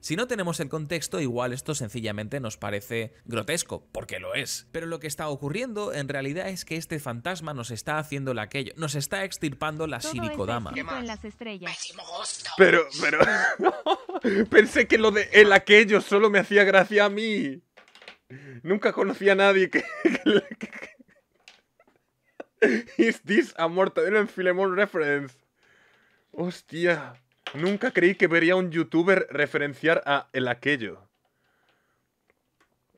Si no tenemos el contexto, igual esto sencillamente nos parece grotesco, porque lo es. Pero lo que está ocurriendo en realidad es que este fantasma nos está haciendo aquello, nos está extirpando la Shirikodama. Pero... Pensé que lo de el aquello solo me hacía gracia a mí. Nunca conocí a nadie que... ¿Is this a Mortadelo en Filemón reference? Hostia... Nunca creí que vería a un youtuber referenciar a el aquello.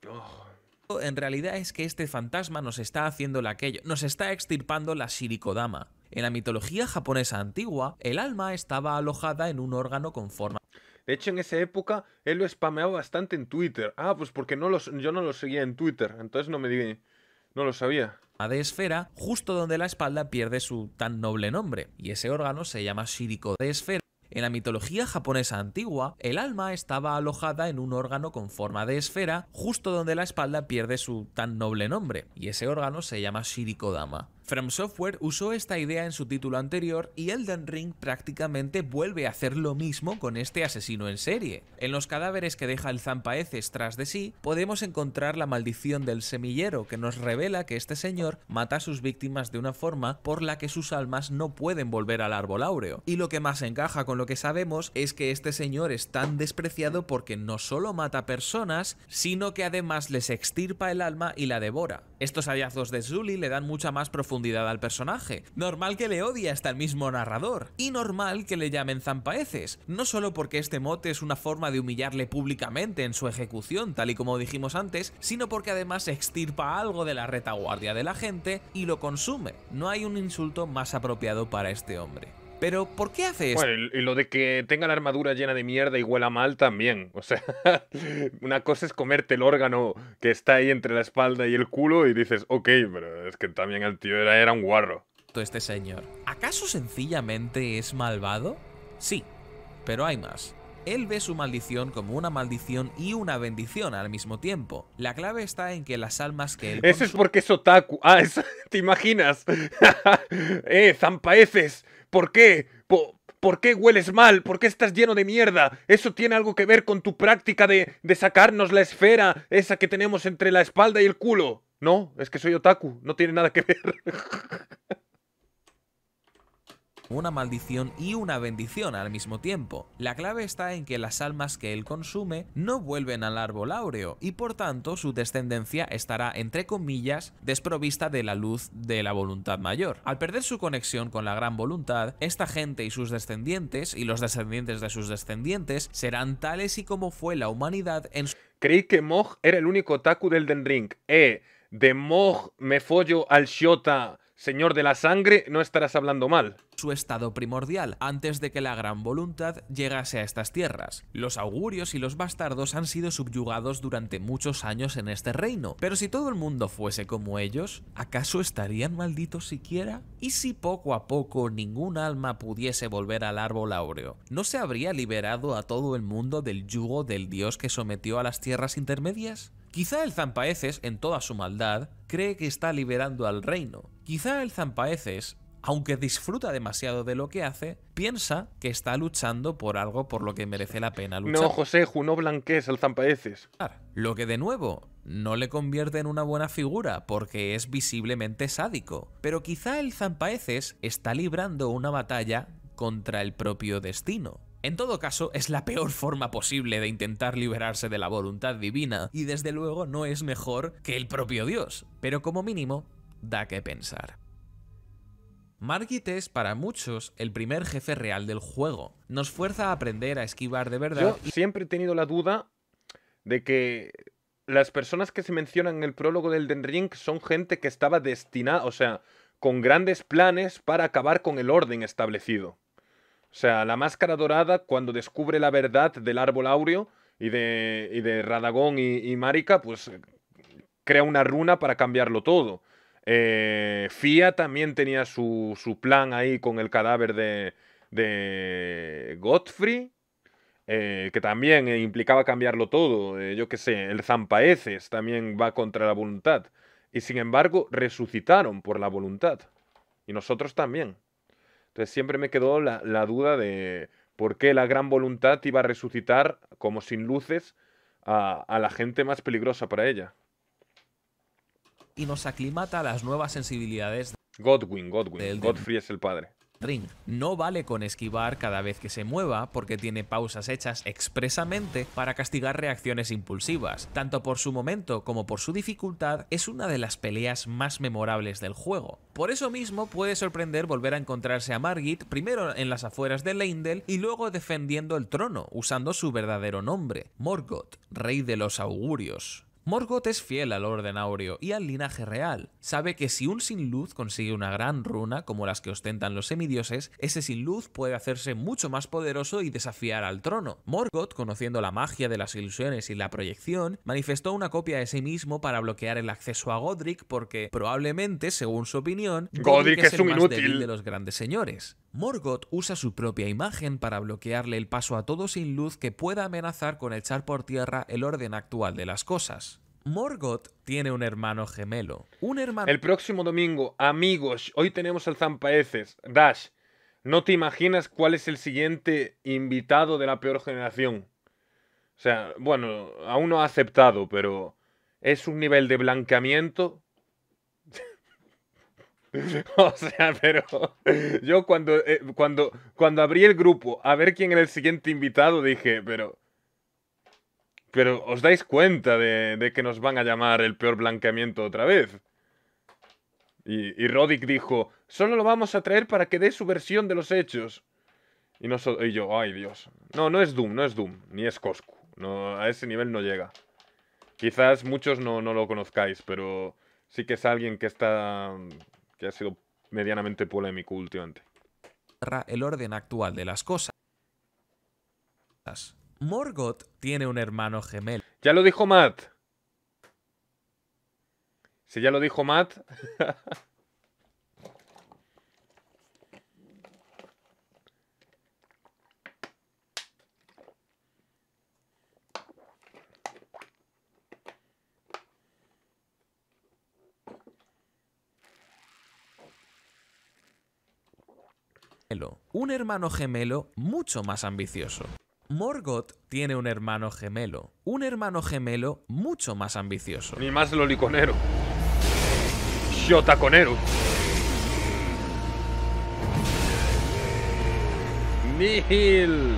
Oh. En realidad es que este fantasma nos está haciendo aquello, nos está extirpando la Shirikodama. En la mitología japonesa antigua, el alma estaba alojada en un órgano con forma... De hecho, en esa época, él lo spameaba bastante en Twitter. Ah, pues porque yo no lo seguía en Twitter, entonces no lo sabía. De esfera, justo donde la espalda pierde su tan noble nombre, y ese órgano se llama Shiriko de esfera. En la mitología japonesa antigua, el alma estaba alojada en un órgano con forma de esfera, justo donde la espalda pierde su tan noble nombre, y ese órgano se llama Shirikodama. From Software usó esta idea en su título anterior y Elden Ring prácticamente vuelve a hacer lo mismo con este asesino en serie. En los cadáveres que deja el Zampaeces tras de sí, podemos encontrar la maldición del semillero que nos revela que este señor mata a sus víctimas de una forma por la que sus almas no pueden volver al árbol áureo. Y lo que más encaja con lo que sabemos es que este señor es tan despreciado porque no solo mata personas, sino que además les extirpa el alma y la devora. Estos hallazgos de Zully le dan mucha más profundidad al personaje. Normal que le odie hasta el mismo narrador. Y normal que le llamen Zampaeces. No solo porque este mote es una forma de humillarle públicamente en su ejecución, tal y como dijimos antes, sino porque además extirpa algo de la retaguardia de la gente y lo consume. No hay un insulto más apropiado para este hombre. Pero, ¿por qué hace esto? Bueno, y lo de que tenga la armadura llena de mierda y huela mal también. O sea, una cosa es comerte el órgano que está ahí entre la espalda y el culo y dices, ok, pero es que también el tío era un guarro. Este señor, ¿acaso sencillamente es malvado? Sí, pero hay más. Él ve su maldición como una maldición y una bendición al mismo tiempo. La clave está en que las almas que él... Eso es porque es otaku. Ah, es... ¿Te imaginas? Zampaeces. ¿Por qué? ¿Por qué hueles mal? ¿Por qué estás lleno de mierda? ¿Eso tiene algo que ver con tu práctica de sacarnos la esfera esa que tenemos entre la espalda y el culo? No, es que soy otaku, no tiene nada que ver. Una maldición y una bendición al mismo tiempo. La clave está en que las almas que él consume no vuelven al árbol áureo y por tanto su descendencia estará, entre comillas, desprovista de la luz de la voluntad mayor. Al perder su conexión con la gran voluntad, esta gente y sus descendientes y los descendientes de sus descendientes serán tales y como fue la humanidad en su... Creí que Mohg era el único otaku del Elden Ring. De Mohg me follo al Shota... Señor de la sangre, no estarás hablando mal. Su estado primordial, antes de que la gran voluntad llegase a estas tierras. Los augurios y los bastardos han sido subyugados durante muchos años en este reino. Pero si todo el mundo fuese como ellos, ¿acaso estarían malditos siquiera? ¿Y si poco a poco ningún alma pudiese volver al árbol áureo? ¿No se habría liberado a todo el mundo del yugo del dios que sometió a las tierras intermedias? Quizá el Zampaeces, en toda su maldad, cree que está liberando al reino. Quizá el Zampaeces, aunque disfruta demasiado de lo que hace, piensa que está luchando por algo por lo que merece la pena luchar. No, Joseju, no blanquees al Zampaeces. Lo que de nuevo no le convierte en una buena figura, porque es visiblemente sádico. Pero quizá el Zampaeces está librando una batalla contra el propio destino. En todo caso, es la peor forma posible de intentar liberarse de la voluntad divina, y desde luego no es mejor que el propio Dios, pero como mínimo, da que pensar. Margit es, para muchos, el primer jefe real del juego. Nos fuerza a aprender a esquivar de verdad. Yo siempre he tenido la duda de que las personas que se mencionan en el prólogo del Elden Ring son gente que estaba destinada, o sea, con grandes planes para acabar con el orden establecido. O sea, la Máscara Dorada, cuando descubre la verdad del Árbol Áureo y de Radagón y Marika, pues crea una runa para cambiarlo todo. Fia también tenía su plan ahí con el cadáver de Godfrey, que también implicaba cambiarlo todo. Yo qué sé, el Zampaeces también va contra la voluntad. Y sin embargo, resucitaron por la voluntad. Y nosotros también. Entonces siempre me quedó la duda de por qué la Gran Voluntad iba a resucitar como sin luces a la gente más peligrosa para ella. Y nos aclimata a las nuevas sensibilidades. Godwyn. Godfrey es el padre. Ring. No vale con esquivar cada vez que se mueva, porque tiene pausas hechas expresamente para castigar reacciones impulsivas. Tanto por su momento como por su dificultad, es una de las peleas más memorables del juego. Por eso mismo puede sorprender volver a encontrarse a Margit, primero en las afueras de Leyndell y luego defendiendo el trono, usando su verdadero nombre, Morgott, rey de los Augurios. Morgott es fiel al orden áureo y al linaje real. Sabe que si un sin luz consigue una gran runa, como las que ostentan los semidioses, ese sin luz puede hacerse mucho más poderoso y desafiar al trono. Morgott, conociendo la magia de las ilusiones y la proyección, manifestó una copia de sí mismo para bloquear el acceso a Godric porque, probablemente, según su opinión, Godric es el más débil de los grandes señores. Morgott usa su propia imagen para bloquearle el paso a todo sin luz que pueda amenazar con echar por tierra el orden actual de las cosas. Morgott tiene un hermano gemelo. El próximo domingo, amigos, hoy tenemos al Zampaeces. Dash, no te imaginas cuál es el siguiente invitado de la peor generación. O sea, bueno, aún no ha aceptado, pero es un nivel de blanqueamiento. O sea, pero yo cuando abrí el grupo a ver quién era el siguiente invitado dije, pero ¿os dais cuenta de que nos van a llamar el peor blanqueamiento otra vez? Y Roddick dijo, solo lo vamos a traer para que dé su versión de los hechos. Y yo, ay Dios, no es Doom, ni es Coscu, a ese nivel no llega. Quizás muchos no lo conozcáis, pero sí que es alguien que ha sido medianamente polémico últimamente. El orden actual de las cosas. Morgott tiene un hermano gemelo. Ya lo dijo Matt. Si ya lo dijo Matt. Un hermano gemelo mucho más ambicioso. Morgott tiene un hermano gemelo. Un hermano gemelo mucho más ambicioso. Ni más loliconero. Shotaconero. Nihil.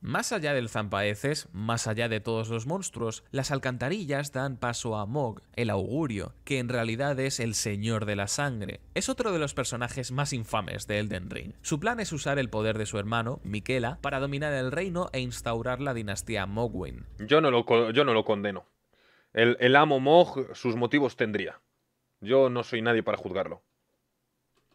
Más allá del Zampaeces, más allá de todos los monstruos, las alcantarillas dan paso a Mohg, el augurio, que en realidad es el señor de la sangre. Es otro de los personajes más infames de Elden Ring. Su plan es usar el poder de su hermano, Miquella, para dominar el reino e instaurar la dinastía Mogwin. Yo no lo condeno. El amo Mohg sus motivos tendría. Yo no soy nadie para juzgarlo.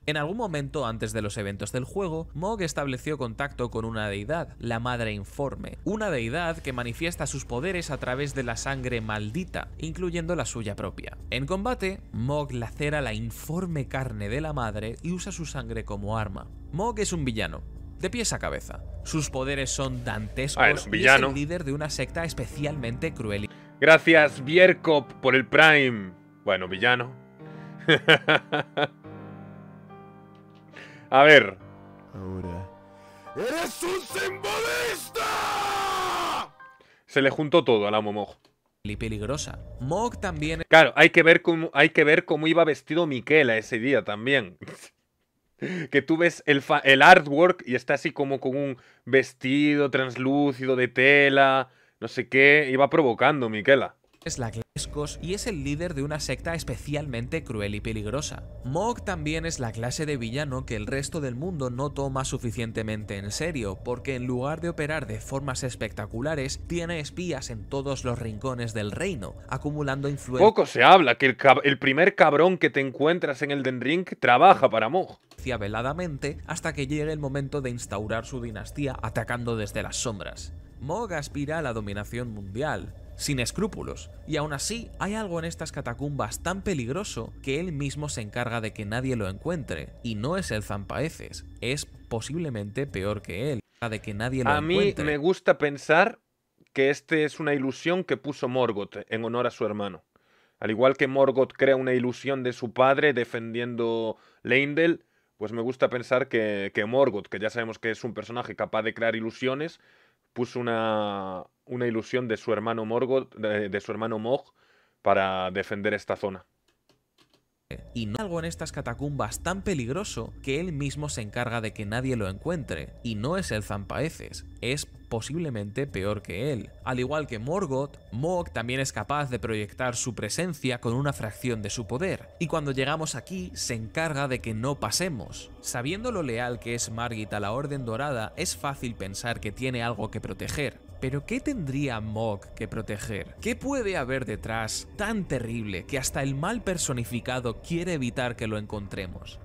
En algún momento antes de los eventos del juego, Mohg estableció contacto con una deidad, la Madre Informe, una deidad que manifiesta sus poderes a través de la sangre maldita, incluyendo la suya propia. En combate, Mohg lacera la informe carne de la madre y usa su sangre como arma. Mohg es un villano, de pies a cabeza. Sus poderes son dantescos y es el líder de una secta especialmente cruel. Gracias, Bierkop, por el Prime. Bueno, villano. A ver. Ahora. ¡Eres un simbolista! Se le juntó todo al amo Mohg. y peligrosa. Mohg también... Claro, hay que ver cómo iba vestido Miquella ese día también. Que tú ves el artwork y está así como con un vestido translúcido de tela, no sé qué, iba provocando Miquella. Es la clase Cos y es el líder de una secta especialmente cruel y peligrosa. Mohg también es la clase de villano que el resto del mundo no toma suficientemente en serio, porque en lugar de operar de formas espectaculares, tiene espías en todos los rincones del reino, acumulando influencia. Poco se habla que el primer cabrón que te encuentras en Elden Ring trabaja para Mohg. Veladamente hasta que llegue el momento de instaurar su dinastía atacando desde las sombras. Mohg aspira a la dominación mundial, sin escrúpulos, y aún así hay algo en estas catacumbas tan peligroso que él mismo se encarga de que nadie lo encuentre, y no es el Zampaeces, es posiblemente peor que él, de que nadie lo encuentre. A mí me gusta pensar que este es una ilusión que puso Morgott en honor a su hermano. Al igual que Morgott crea una ilusión de su padre defendiendo Leyndell, pues me gusta pensar que Morgott, que ya sabemos que es un personaje capaz de crear ilusiones, puso una ilusión de su hermano Morgott, de su hermano Mohg, para defender esta zona. Y no algo en estas catacumbas tan peligroso que él mismo se encarga de que nadie lo encuentre, y no es el Zampaeces, es posiblemente peor que él. Al igual que Morgott, Mohg también es capaz de proyectar su presencia con una fracción de su poder, y cuando llegamos aquí se encarga de que no pasemos. Sabiendo lo leal que es Margit a la Orden Dorada, es fácil pensar que tiene algo que proteger. ¿Pero qué tendría Mohg que proteger? ¿Qué puede haber detrás tan terrible que hasta el mal personificado quiere evitar que lo encontremos?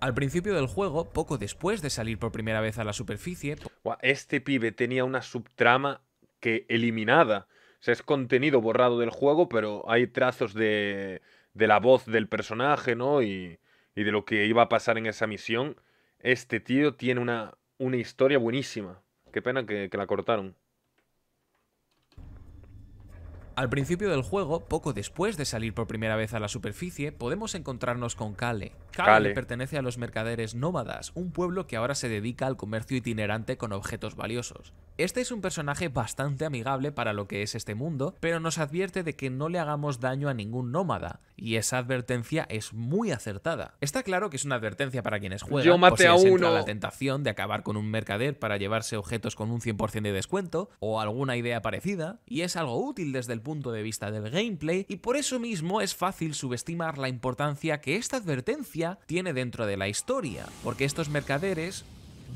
Al principio del juego, poco después de salir por primera vez a la superficie... Este pibe tenía una subtrama que eliminada. O sea, es contenido borrado del juego, pero hay trazos de la voz del personaje, ¿no? Y de lo que iba a pasar en esa misión... Este tío tiene una historia buenísima. Qué pena que la cortaron. Al principio del juego, poco después de salir por primera vez a la superficie, podemos encontrarnos con Kale. Kale pertenece a los mercaderes nómadas, un pueblo que ahora se dedica al comercio itinerante con objetos valiosos. Este es un personaje bastante amigable para lo que es este mundo, pero nos advierte de que no le hagamos daño a ningún nómada, y esa advertencia es muy acertada. Está claro que es una advertencia para quienes juegan, yo maté a uno. Entra la tentación de acabar con un mercader para llevarse objetos con un 100% de descuento, o alguna idea parecida, y es algo útil desde el punto de vista del gameplay, y por eso mismo es fácil subestimar la importancia que esta advertencia tiene dentro de la historia, porque estos mercaderes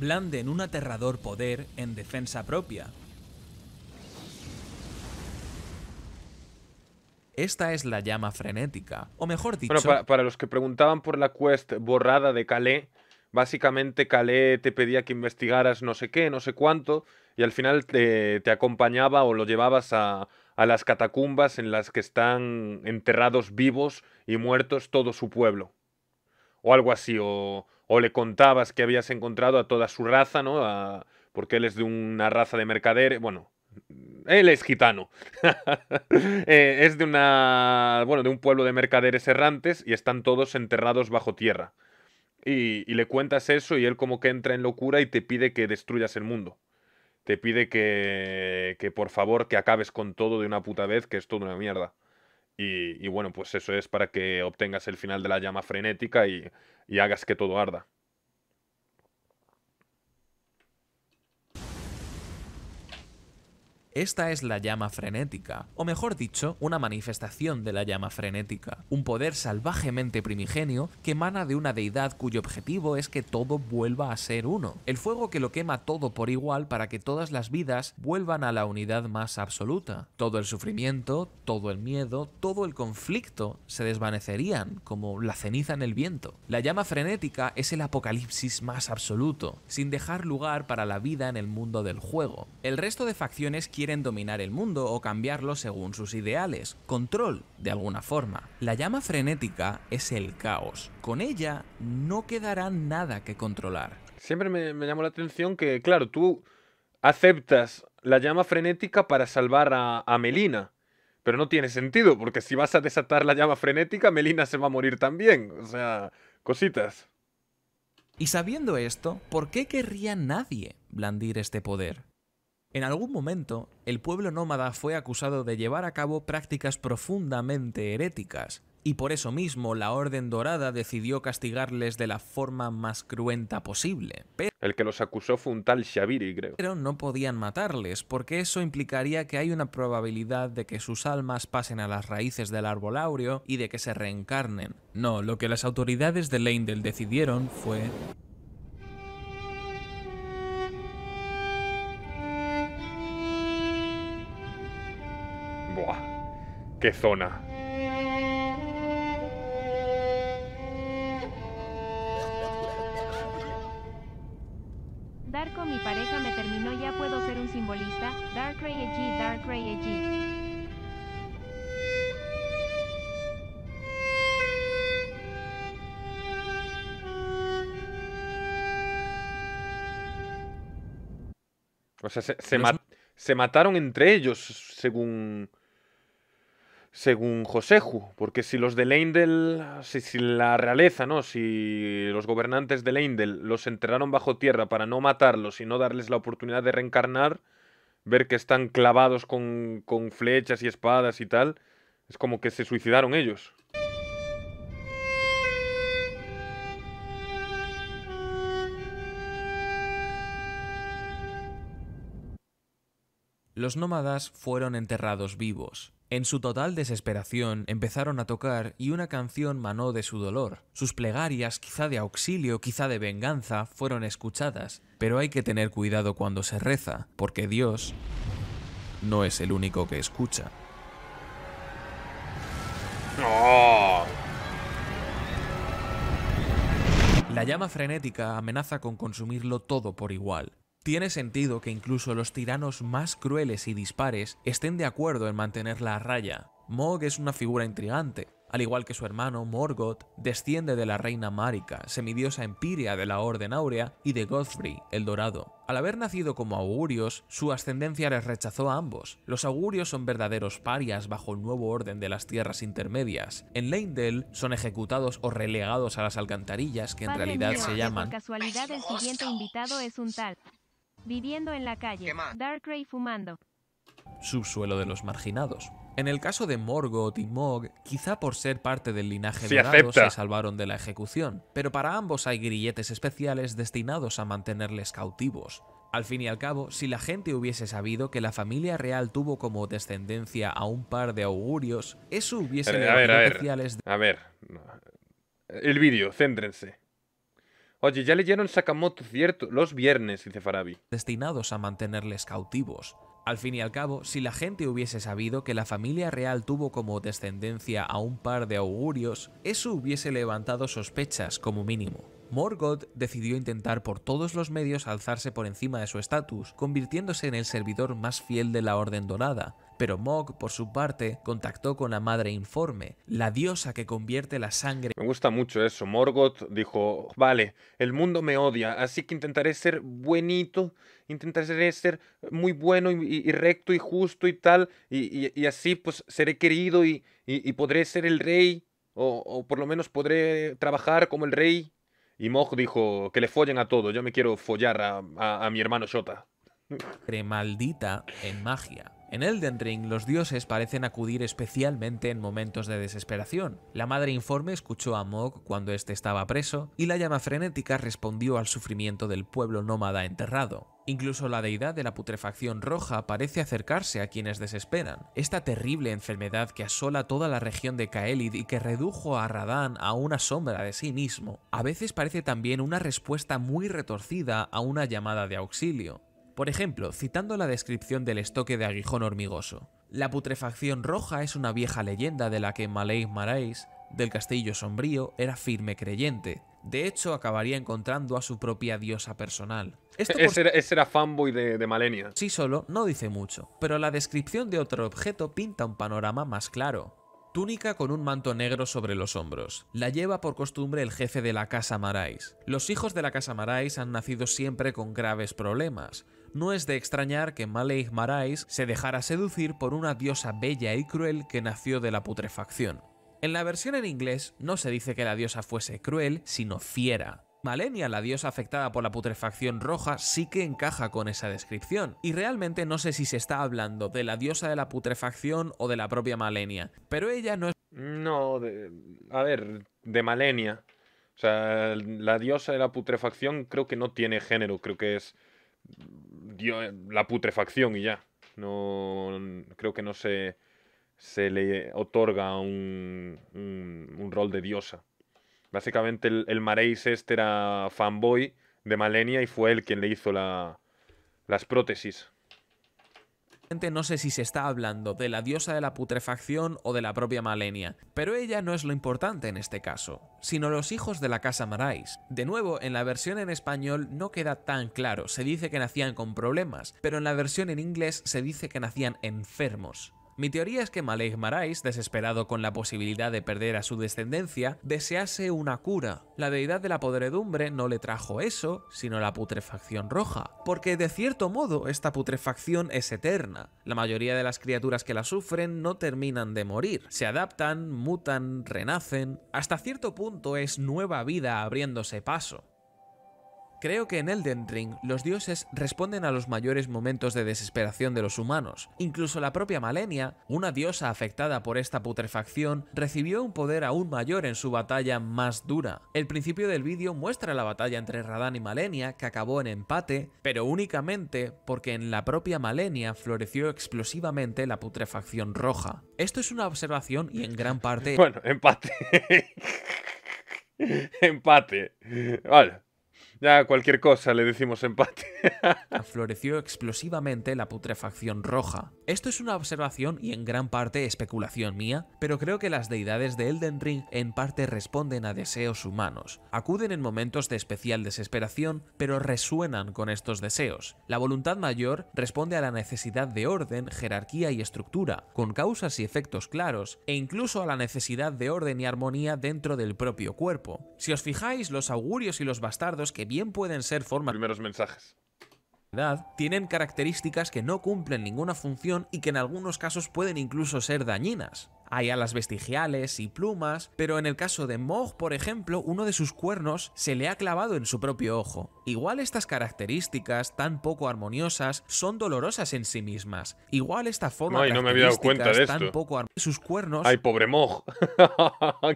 blanden un aterrador poder en defensa propia. Esta es la llama frenética, o mejor dicho... Bueno, para los que preguntaban por la quest borrada de Kale, básicamente Kale te pedía que investigaras no sé qué, no sé cuánto, y al final te acompañaba o lo llevabas a las catacumbas en las que están enterrados vivos y muertos todo su pueblo. O algo así, o le contabas que habías encontrado a toda su raza, ¿no? Porque él es de una raza de mercaderes, bueno, él es gitano. Es de un pueblo de mercaderes errantes y están todos enterrados bajo tierra. Y le cuentas eso y él como que entra en locura y te pide que destruyas el mundo. Te pide que por favor que acabes con todo de una puta vez, que es toda una mierda. Y bueno, pues eso es para que obtengas el final de la llama frenética y hagas que todo arda. Esta es la llama frenética, o mejor dicho, una manifestación de la llama frenética, un poder salvajemente primigenio que emana de una deidad cuyo objetivo es que todo vuelva a ser uno. El fuego que lo quema todo por igual para que todas las vidas vuelvan a la unidad más absoluta. Todo el sufrimiento, todo el miedo, todo el conflicto se desvanecerían como la ceniza en el viento. La llama frenética es el apocalipsis más absoluto, sin dejar lugar para la vida en el mundo del juego. El resto de facciones quieren dominar el mundo o cambiarlo según sus ideales, control de alguna forma. La llama frenética es el caos, con ella no quedará nada que controlar. Siempre me llamó la atención que, claro, tú aceptas la llama frenética para salvar a Melina, pero no tiene sentido, porque si vas a desatar la llama frenética, Melina se va a morir también, o sea, cositas. Y sabiendo esto, ¿por qué querría nadie blandir este poder? En algún momento, el pueblo nómada fue acusado de llevar a cabo prácticas profundamente heréticas, y por eso mismo la Orden Dorada decidió castigarles de la forma más cruenta posible. El que los acusó fue un tal Shabiri, creo. Pero no podían matarles, porque eso implicaría que hay una probabilidad de que sus almas pasen a las raíces del Árbol Áureo y de que se reencarnen. No, lo que las autoridades de Leyndell decidieron fue... Buah, qué zona. Darko, mi pareja me terminó, ya puedo ser un simbolista. Dark Ray EG, Dark Ray EG. O sea, se mataron entre ellos, según Joseju, porque si los de Leyndell, si la realeza, ¿no? Si los gobernantes de Leyndell los enterraron bajo tierra para no matarlos y no darles la oportunidad de reencarnar, ver que están clavados con flechas y espadas y tal, es como que se suicidaron ellos. Los nómadas fueron enterrados vivos. En su total desesperación empezaron a tocar y una canción manó de su dolor. Sus plegarias, quizá de auxilio, quizá de venganza, fueron escuchadas. Pero hay que tener cuidado cuando se reza, porque Dios no es el único que escucha. ¡Oh! La llama frenética amenaza con consumirlo todo por igual. Tiene sentido que incluso los tiranos más crueles y dispares estén de acuerdo en mantenerla a raya. Mohg es una figura intrigante. Al igual que su hermano Morgott, desciende de la reina Marika, semidiosa empírea de la Orden Áurea, y de Godfrey, el Dorado. Al haber nacido como Augurios, su ascendencia les rechazó a ambos. Los Augurios son verdaderos parias bajo el nuevo orden de las tierras intermedias. En Leyndell son ejecutados o relegados a las alcantarillas, que en realidad se llaman... Por casualidad, el siguiente invitado es un tal... Viviendo en la calle, Darkrai fumando. Subsuelo de los marginados. En el caso de Morgott y Mohg, quizá por ser parte del linaje dorado se salvaron de la ejecución, pero para ambos hay grilletes especiales destinados a mantenerles cautivos. Al fin y al cabo, si la gente hubiese sabido que la familia real tuvo como descendencia a un par de augurios, eso hubiese... El vídeo, céntrense. Oye, ya leyeron Sakamoto, ¿cierto? Los viernes, dice Farabi. Destinados a mantenerles cautivos. Al fin y al cabo, si la gente hubiese sabido que la familia real tuvo como descendencia a un par de augurios, eso hubiese levantado sospechas, como mínimo. Morgott decidió intentar por todos los medios alzarse por encima de su estatus, convirtiéndose en el servidor más fiel de la Orden Dorada. Pero Mohg, por su parte, contactó con la Madre Informe, la diosa que convierte la sangre... Me gusta mucho eso. Morgott dijo, vale, el mundo me odia, así que intentaré ser buenito, intentaré ser muy bueno y recto y justo y tal, y así pues seré querido y podré ser el rey, o por lo menos podré trabajar como el rey. Y Mohg dijo, que le follen a todo, yo me quiero follar a mi hermano Shota. Maldita en magia. En Elden Ring, los dioses parecen acudir especialmente en momentos de desesperación. La Madre Informe escuchó a Mohg cuando este estaba preso, y la llama frenética respondió al sufrimiento del pueblo nómada enterrado. Incluso la deidad de la Putrefacción Roja parece acercarse a quienes desesperan. Esta terrible enfermedad que asola toda la región de Caelid y que redujo a Radahn a una sombra de sí mismo, a veces parece también una respuesta muy retorcida a una llamada de auxilio. Por ejemplo, citando la descripción del estoque de aguijón hormigoso, la putrefacción roja es una vieja leyenda de la que Malek Marais, del Castillo Sombrío, era firme creyente. De hecho, acabaría encontrando a su propia diosa personal. Esto por... ese era fanboy de Malenia. Sí, solo no dice mucho, pero la descripción de otro objeto pinta un panorama más claro. Túnica con un manto negro sobre los hombros. La lleva por costumbre el jefe de la Casa Marais. Los hijos de la Casa Marais han nacido siempre con graves problemas. No es de extrañar que Malek Marais se dejara seducir por una diosa bella y cruel que nació de la putrefacción. En la versión en inglés no se dice que la diosa fuese cruel, sino fiera. Malenia, la diosa afectada por la putrefacción roja, sí que encaja con esa descripción. Y realmente no sé si se está hablando de la diosa de la putrefacción o de la propia Malenia. Pero ella no es... No, de Malenia. O sea, la diosa de la putrefacción creo que no tiene género, creo que es la putrefacción y ya. No, creo que no se le otorga un rol de diosa. Básicamente el Mareis este era fanboy de Malenia y fue él quien le hizo las prótesis. No sé si se está hablando de la diosa de la putrefacción o de la propia Malenia, pero ella no es lo importante en este caso, sino los hijos de la casa Marais. De nuevo, en la versión en español no queda tan claro, se dice que nacían con problemas, pero en la versión en inglés se dice que nacían enfermos. Mi teoría es que Malik Marais, desesperado con la posibilidad de perder a su descendencia, desease una cura. La deidad de la podredumbre no le trajo eso, sino la putrefacción roja. Porque de cierto modo esta putrefacción es eterna. La mayoría de las criaturas que la sufren no terminan de morir. Se adaptan, mutan, renacen... Hasta cierto punto es nueva vida abriéndose paso. Creo que en Elden Ring los dioses responden a los mayores momentos de desesperación de los humanos. Incluso la propia Malenia, una diosa afectada por esta putrefacción, recibió un poder aún mayor en su batalla más dura. El principio del vídeo muestra la batalla entre Radahn y Malenia, que acabó en empate, pero únicamente porque en la propia Malenia floreció explosivamente la putrefacción roja. Esto es una observación y en gran parte... Bueno, empate. Empate. Vale. Ya, cualquier cosa le decimos empate. Floreció explosivamente la putrefacción roja. Esto es una observación y en gran parte especulación mía, pero creo que las deidades de Elden Ring en parte responden a deseos humanos. Acuden en momentos de especial desesperación, pero resuenan con estos deseos. La voluntad mayor responde a la necesidad de orden, jerarquía y estructura, con causas y efectos claros, e incluso a la necesidad de orden y armonía dentro del propio cuerpo. Si os fijáis, los augurios y los bastardos que bien pueden ser formas... Primeros mensajes. Tienen características que no cumplen ninguna función y que en algunos casos pueden incluso ser dañinas. Hay alas vestigiales y plumas, pero en el caso de Mohg, por ejemplo, uno de sus cuernos se le ha clavado en su propio ojo. Igual estas características, tan poco armoniosas, son dolorosas en sí mismas. Igual esta forma de características tan poco armoniosas... Sus cuernos... ¡Ay, pobre Mohg!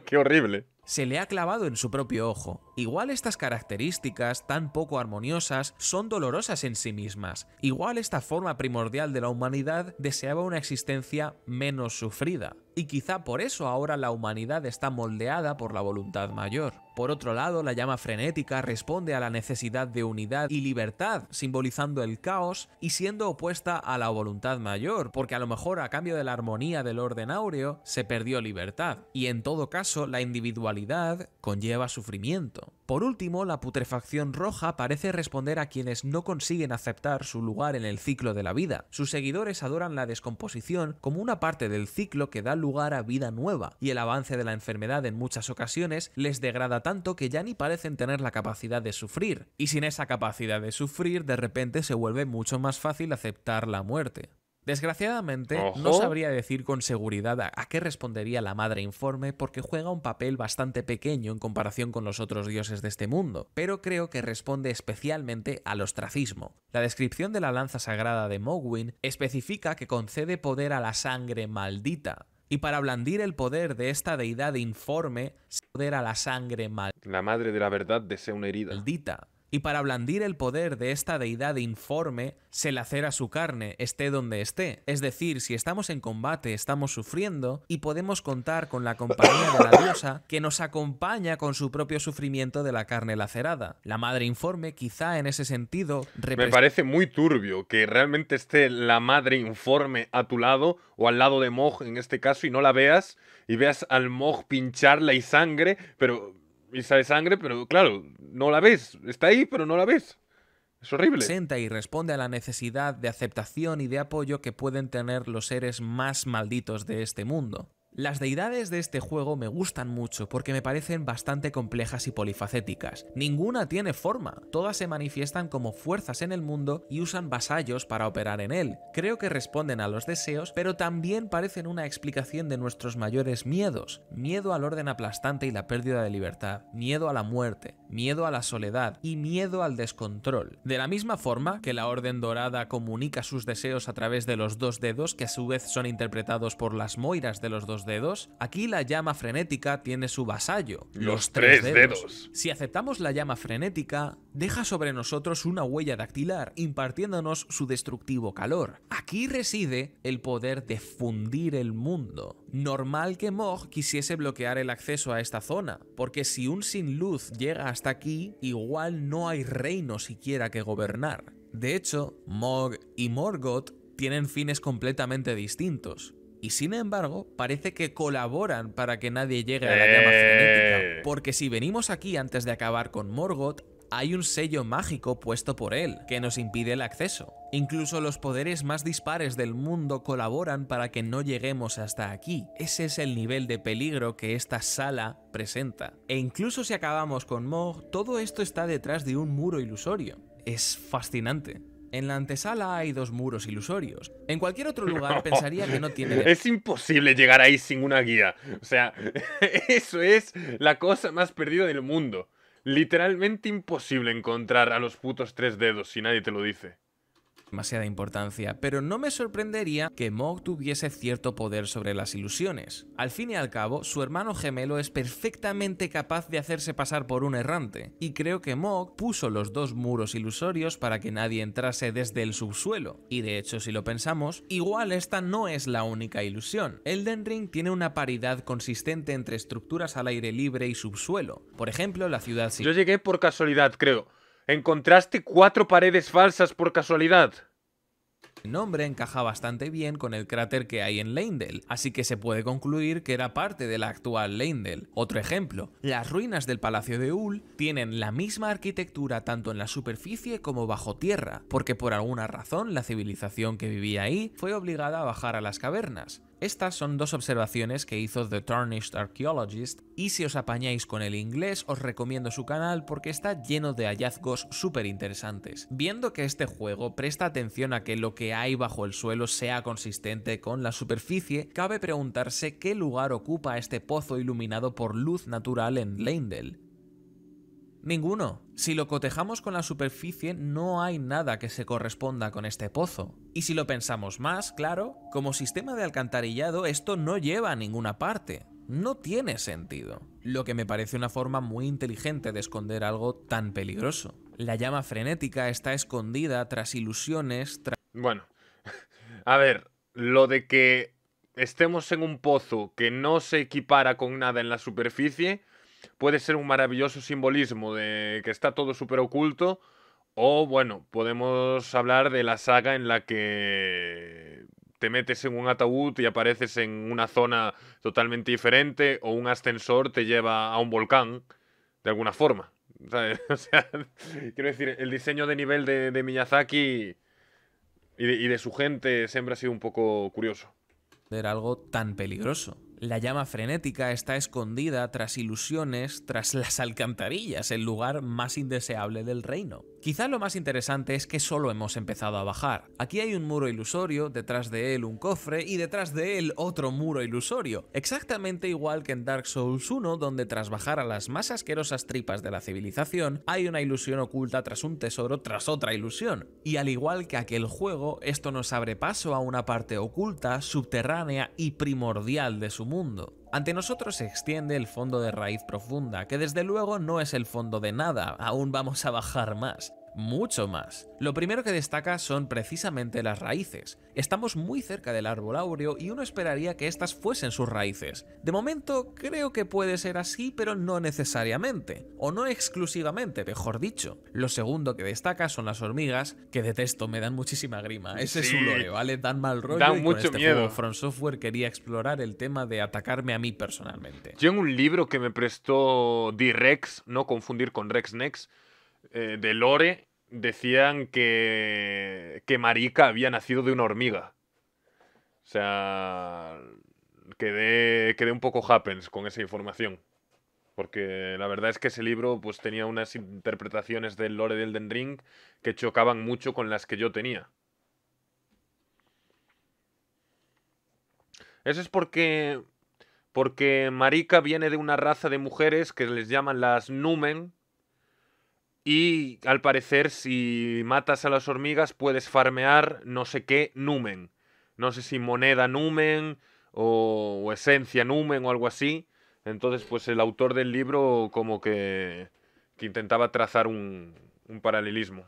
¡Qué horrible! Se le ha clavado en su propio ojo. Igual estas características, tan poco armoniosas, son dolorosas en sí mismas. Igual esta forma primordial de la humanidad deseaba una existencia menos sufrida. Y quizá por eso ahora la humanidad está moldeada por la voluntad mayor. Por otro lado, la llama frenética responde a la necesidad de unidad y libertad, simbolizando el caos y siendo opuesta a la voluntad mayor, porque a lo mejor a cambio de la armonía del orden áureo se perdió libertad, y en todo caso la individualidad conlleva sufrimiento. Por último, la putrefacción roja parece responder a quienes no consiguen aceptar su lugar en el ciclo de la vida. Sus seguidores adoran la descomposición como una parte del ciclo que da lugar a vida nueva, y el avance de la enfermedad en muchas ocasiones les degrada tanto que ya ni parecen tener la capacidad de sufrir, y sin esa capacidad de sufrir, de repente se vuelve mucho más fácil aceptar la muerte. Desgraciadamente, no sabría decir con seguridad a qué respondería la Madre Informe porque juega un papel bastante pequeño en comparación con los otros dioses de este mundo, pero creo que responde especialmente al ostracismo. La descripción de la lanza sagrada de Godwyn especifica que concede poder a la sangre maldita, y para blandir el poder de esta deidad informe, poder a la sangre maldita. La madre de la verdad desea una herida. Maldita. Y para blandir el poder de esta deidad informe, se lacera su carne, esté donde esté. Es decir, si estamos en combate, estamos sufriendo y podemos contar con la compañía de la diosa que nos acompaña con su propio sufrimiento de la carne lacerada. La madre informe quizá en ese sentido... Me parece muy turbio que realmente esté la madre informe a tu lado o al lado de Mohg en este caso y no la veas y veas al Mohg pincharla y sangre, pero... Y sale sangre, pero claro, no la ves. Está ahí, pero no la ves. Es horrible. Presenta y responde a la necesidad de aceptación y de apoyo que pueden tener los seres más malditos de este mundo. Las deidades de este juego me gustan mucho porque me parecen bastante complejas y polifacéticas. Ninguna tiene forma, todas se manifiestan como fuerzas en el mundo y usan vasallos para operar en él. Creo que responden a los deseos, pero también parecen una explicación de nuestros mayores miedos. Miedo al orden aplastante y la pérdida de libertad, miedo a la muerte, miedo a la soledad y miedo al descontrol. De la misma forma que la Orden Dorada comunica sus deseos a través de los dos dedos, que a su vez son interpretados por las moiras de los dos dedos, aquí la llama frenética tiene su vasallo, los tres dedos. Si aceptamos la llama frenética, deja sobre nosotros una huella dactilar, impartiéndonos su destructivo calor. Aquí reside el poder de fundir el mundo. Normal que Mohg quisiese bloquear el acceso a esta zona, porque si un sin luz llega hasta aquí, igual no hay reino siquiera que gobernar. De hecho, Mohg y Morgott tienen fines completamente distintos. Y sin embargo, parece que colaboran para que nadie llegue a la llama frenética. Porque si venimos aquí antes de acabar con Morgott, hay un sello mágico puesto por él, que nos impide el acceso. Incluso los poderes más dispares del mundo colaboran para que no lleguemos hasta aquí. Ese es el nivel de peligro que esta sala presenta. E incluso si acabamos con Mohg, todo esto está detrás de un muro ilusorio. Es fascinante. En la antesala hay dos muros ilusorios. En cualquier otro lugar pensaría que no tiene... Es imposible llegar ahí sin una guía. O sea, eso es la cosa más perdida del mundo. Literalmente imposible encontrar a los putos tres dedos si nadie te lo dice. Demasiada importancia, pero no me sorprendería que Mohg tuviese cierto poder sobre las ilusiones. Al fin y al cabo, su hermano gemelo es perfectamente capaz de hacerse pasar por un errante, y creo que Mohg puso los dos muros ilusorios para que nadie entrase desde el subsuelo. Y de hecho, si lo pensamos, igual esta no es la única ilusión. Elden Ring tiene una paridad consistente entre estructuras al aire libre y subsuelo. Por ejemplo, la ciudad... Yo llegué por casualidad, creo. ¿Encontraste 4 paredes falsas por casualidad? El nombre encaja bastante bien con el cráter que hay en Leyndell, así que se puede concluir que era parte de la actual Leyndell. Otro ejemplo, las ruinas del Palacio de Ul tienen la misma arquitectura tanto en la superficie como bajo tierra, porque por alguna razón la civilización que vivía ahí fue obligada a bajar a las cavernas. Estas son dos observaciones que hizo The Tarnished Archaeologist, y si os apañáis con el inglés os recomiendo su canal porque está lleno de hallazgos súper interesantes. Viendo que este juego presta atención a que lo que hay bajo el suelo sea consistente con la superficie, cabe preguntarse qué lugar ocupa este pozo iluminado por luz natural en Leyndell. Ninguno. Si lo cotejamos con la superficie, no hay nada que se corresponda con este pozo. Y si lo pensamos más, claro, como sistema de alcantarillado, esto no lleva a ninguna parte. No tiene sentido. Lo que me parece una forma muy inteligente de esconder algo tan peligroso. La llama frenética está escondida tras ilusiones... Bueno, a ver, lo de que estemos en un pozo que no se equipara con nada en la superficie... Puede ser un maravilloso simbolismo de que está todo súper oculto, o bueno, podemos hablar de la saga en la que te metes en un ataúd y apareces en una zona totalmente diferente, o un ascensor te lleva a un volcán, de alguna forma, ¿sabes? O sea, quiero decir, el diseño de nivel de Miyazaki y de su gente siempre ha sido un poco curioso. Era algo tan peligroso. La llama frenética está escondida tras ilusiones, tras las alcantarillas, el lugar más indeseable del reino. Quizá lo más interesante es que solo hemos empezado a bajar. Aquí hay un muro ilusorio, detrás de él un cofre y detrás de él otro muro ilusorio. Exactamente igual que en Dark Souls 1, donde tras bajar a las más asquerosas tripas de la civilización, hay una ilusión oculta tras un tesoro tras otra ilusión. Y al igual que aquel juego, esto nos abre paso a una parte oculta, subterránea y primordial de su mundo. Ante nosotros se extiende el fondo de raíz profunda, que desde luego no es el fondo de nada, aún vamos a bajar más. Mucho más. Lo primero que destaca son precisamente las raíces. Estamos muy cerca del árbol áureo y uno esperaría que estas fuesen sus raíces. De momento creo que puede ser así, pero no necesariamente. O no exclusivamente, mejor dicho. Lo segundo que destaca son las hormigas, que detesto, me dan muchísima grima. Ese sí. Es un lore, ¿vale? Dan mal rollo. Dan mucho miedo. FromSoftware quería explorar el tema de atacarme a mí personalmente. Yo en un libro que me prestó D-Rex, no confundir con Rex Nex, de lore, decían que Marika había nacido de una hormiga. O sea, quedé un poco happens con esa información. Porque la verdad es que ese libro pues tenía unas interpretaciones del lore del Elden Ring que chocaban mucho con las que yo tenía. Eso es porque Marika viene de una raza de mujeres que les llaman las Numen. Y al parecer si matas a las hormigas puedes farmear no sé qué Numen. No sé si moneda Numen o esencia Numen o algo así. Entonces pues el autor del libro como que intentaba trazar un paralelismo.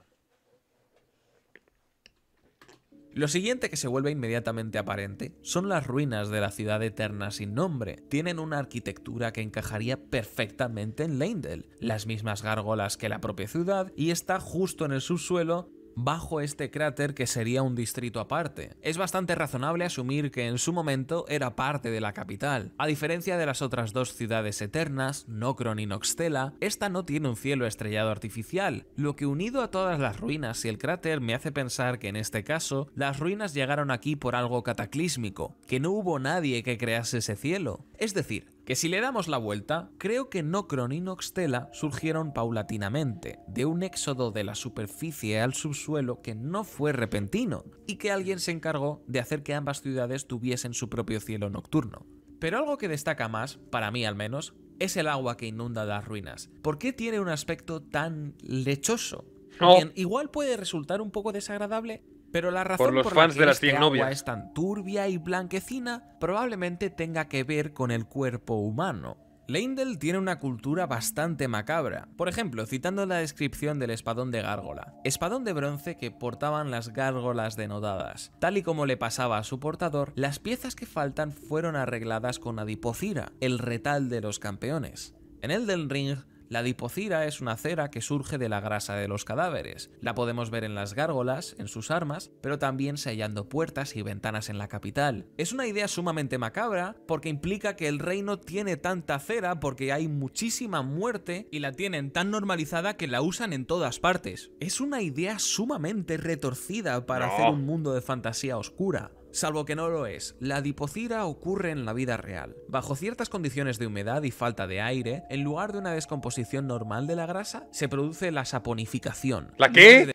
Lo siguiente que se vuelve inmediatamente aparente son las ruinas de la ciudad eterna sin nombre. Tienen una arquitectura que encajaría perfectamente en Leyndell, las mismas gárgolas que la propia ciudad, y está justo en el subsuelo bajo este cráter que sería un distrito aparte. Es bastante razonable asumir que en su momento era parte de la capital. A diferencia de las otras dos ciudades eternas, Nokron y Noxtela, esta no tiene un cielo estrellado artificial, lo que unido a todas las ruinas y el cráter me hace pensar que en este caso, las ruinas llegaron aquí por algo cataclísmico, que no hubo nadie que crease ese cielo. Es decir, que si le damos la vuelta, creo que Nokron y Noxtela surgieron paulatinamente, de un éxodo de la superficie al subsuelo que no fue repentino, y que alguien se encargó de hacer que ambas ciudades tuviesen su propio cielo nocturno. Pero algo que destaca más, para mí al menos, es el agua que inunda las ruinas. ¿Por qué tiene un aspecto tan lechoso? Oh. Bien, igual puede resultar un poco desagradable, pero la razón por la que este agua es tan turbia y blanquecina probablemente tenga que ver con el cuerpo humano. Leyndell tiene una cultura bastante macabra. Por ejemplo, citando la descripción del espadón de gárgola. Espadón de bronce que portaban las gárgolas denodadas. Tal y como le pasaba a su portador, las piezas que faltan fueron arregladas con adipocira, el retal de los campeones. En Elden Ring, la adipocira es una cera que surge de la grasa de los cadáveres. La podemos ver en las gárgolas, en sus armas, pero también sellando puertas y ventanas en la capital. Es una idea sumamente macabra porque implica que el reino tiene tanta cera porque hay muchísima muerte y la tienen tan normalizada que la usan en todas partes. Es una idea sumamente retorcida para hacer un mundo de fantasía oscura. Salvo que no lo es, la adipocira ocurre en la vida real. Bajo ciertas condiciones de humedad y falta de aire, en lugar de una descomposición normal de la grasa, se produce la saponificación. ¿La qué?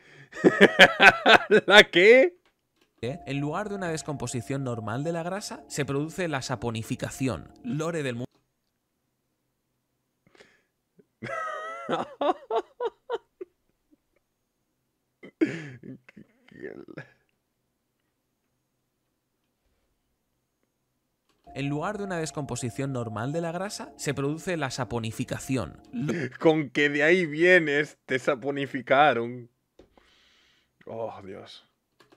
¿La qué? En lugar de una descomposición normal de la grasa, se produce la saponificación. Lore del mundo. En lugar de una descomposición normal de la grasa, se produce la saponificación. Con que de ahí vienes, te saponificaron. Oh, Dios.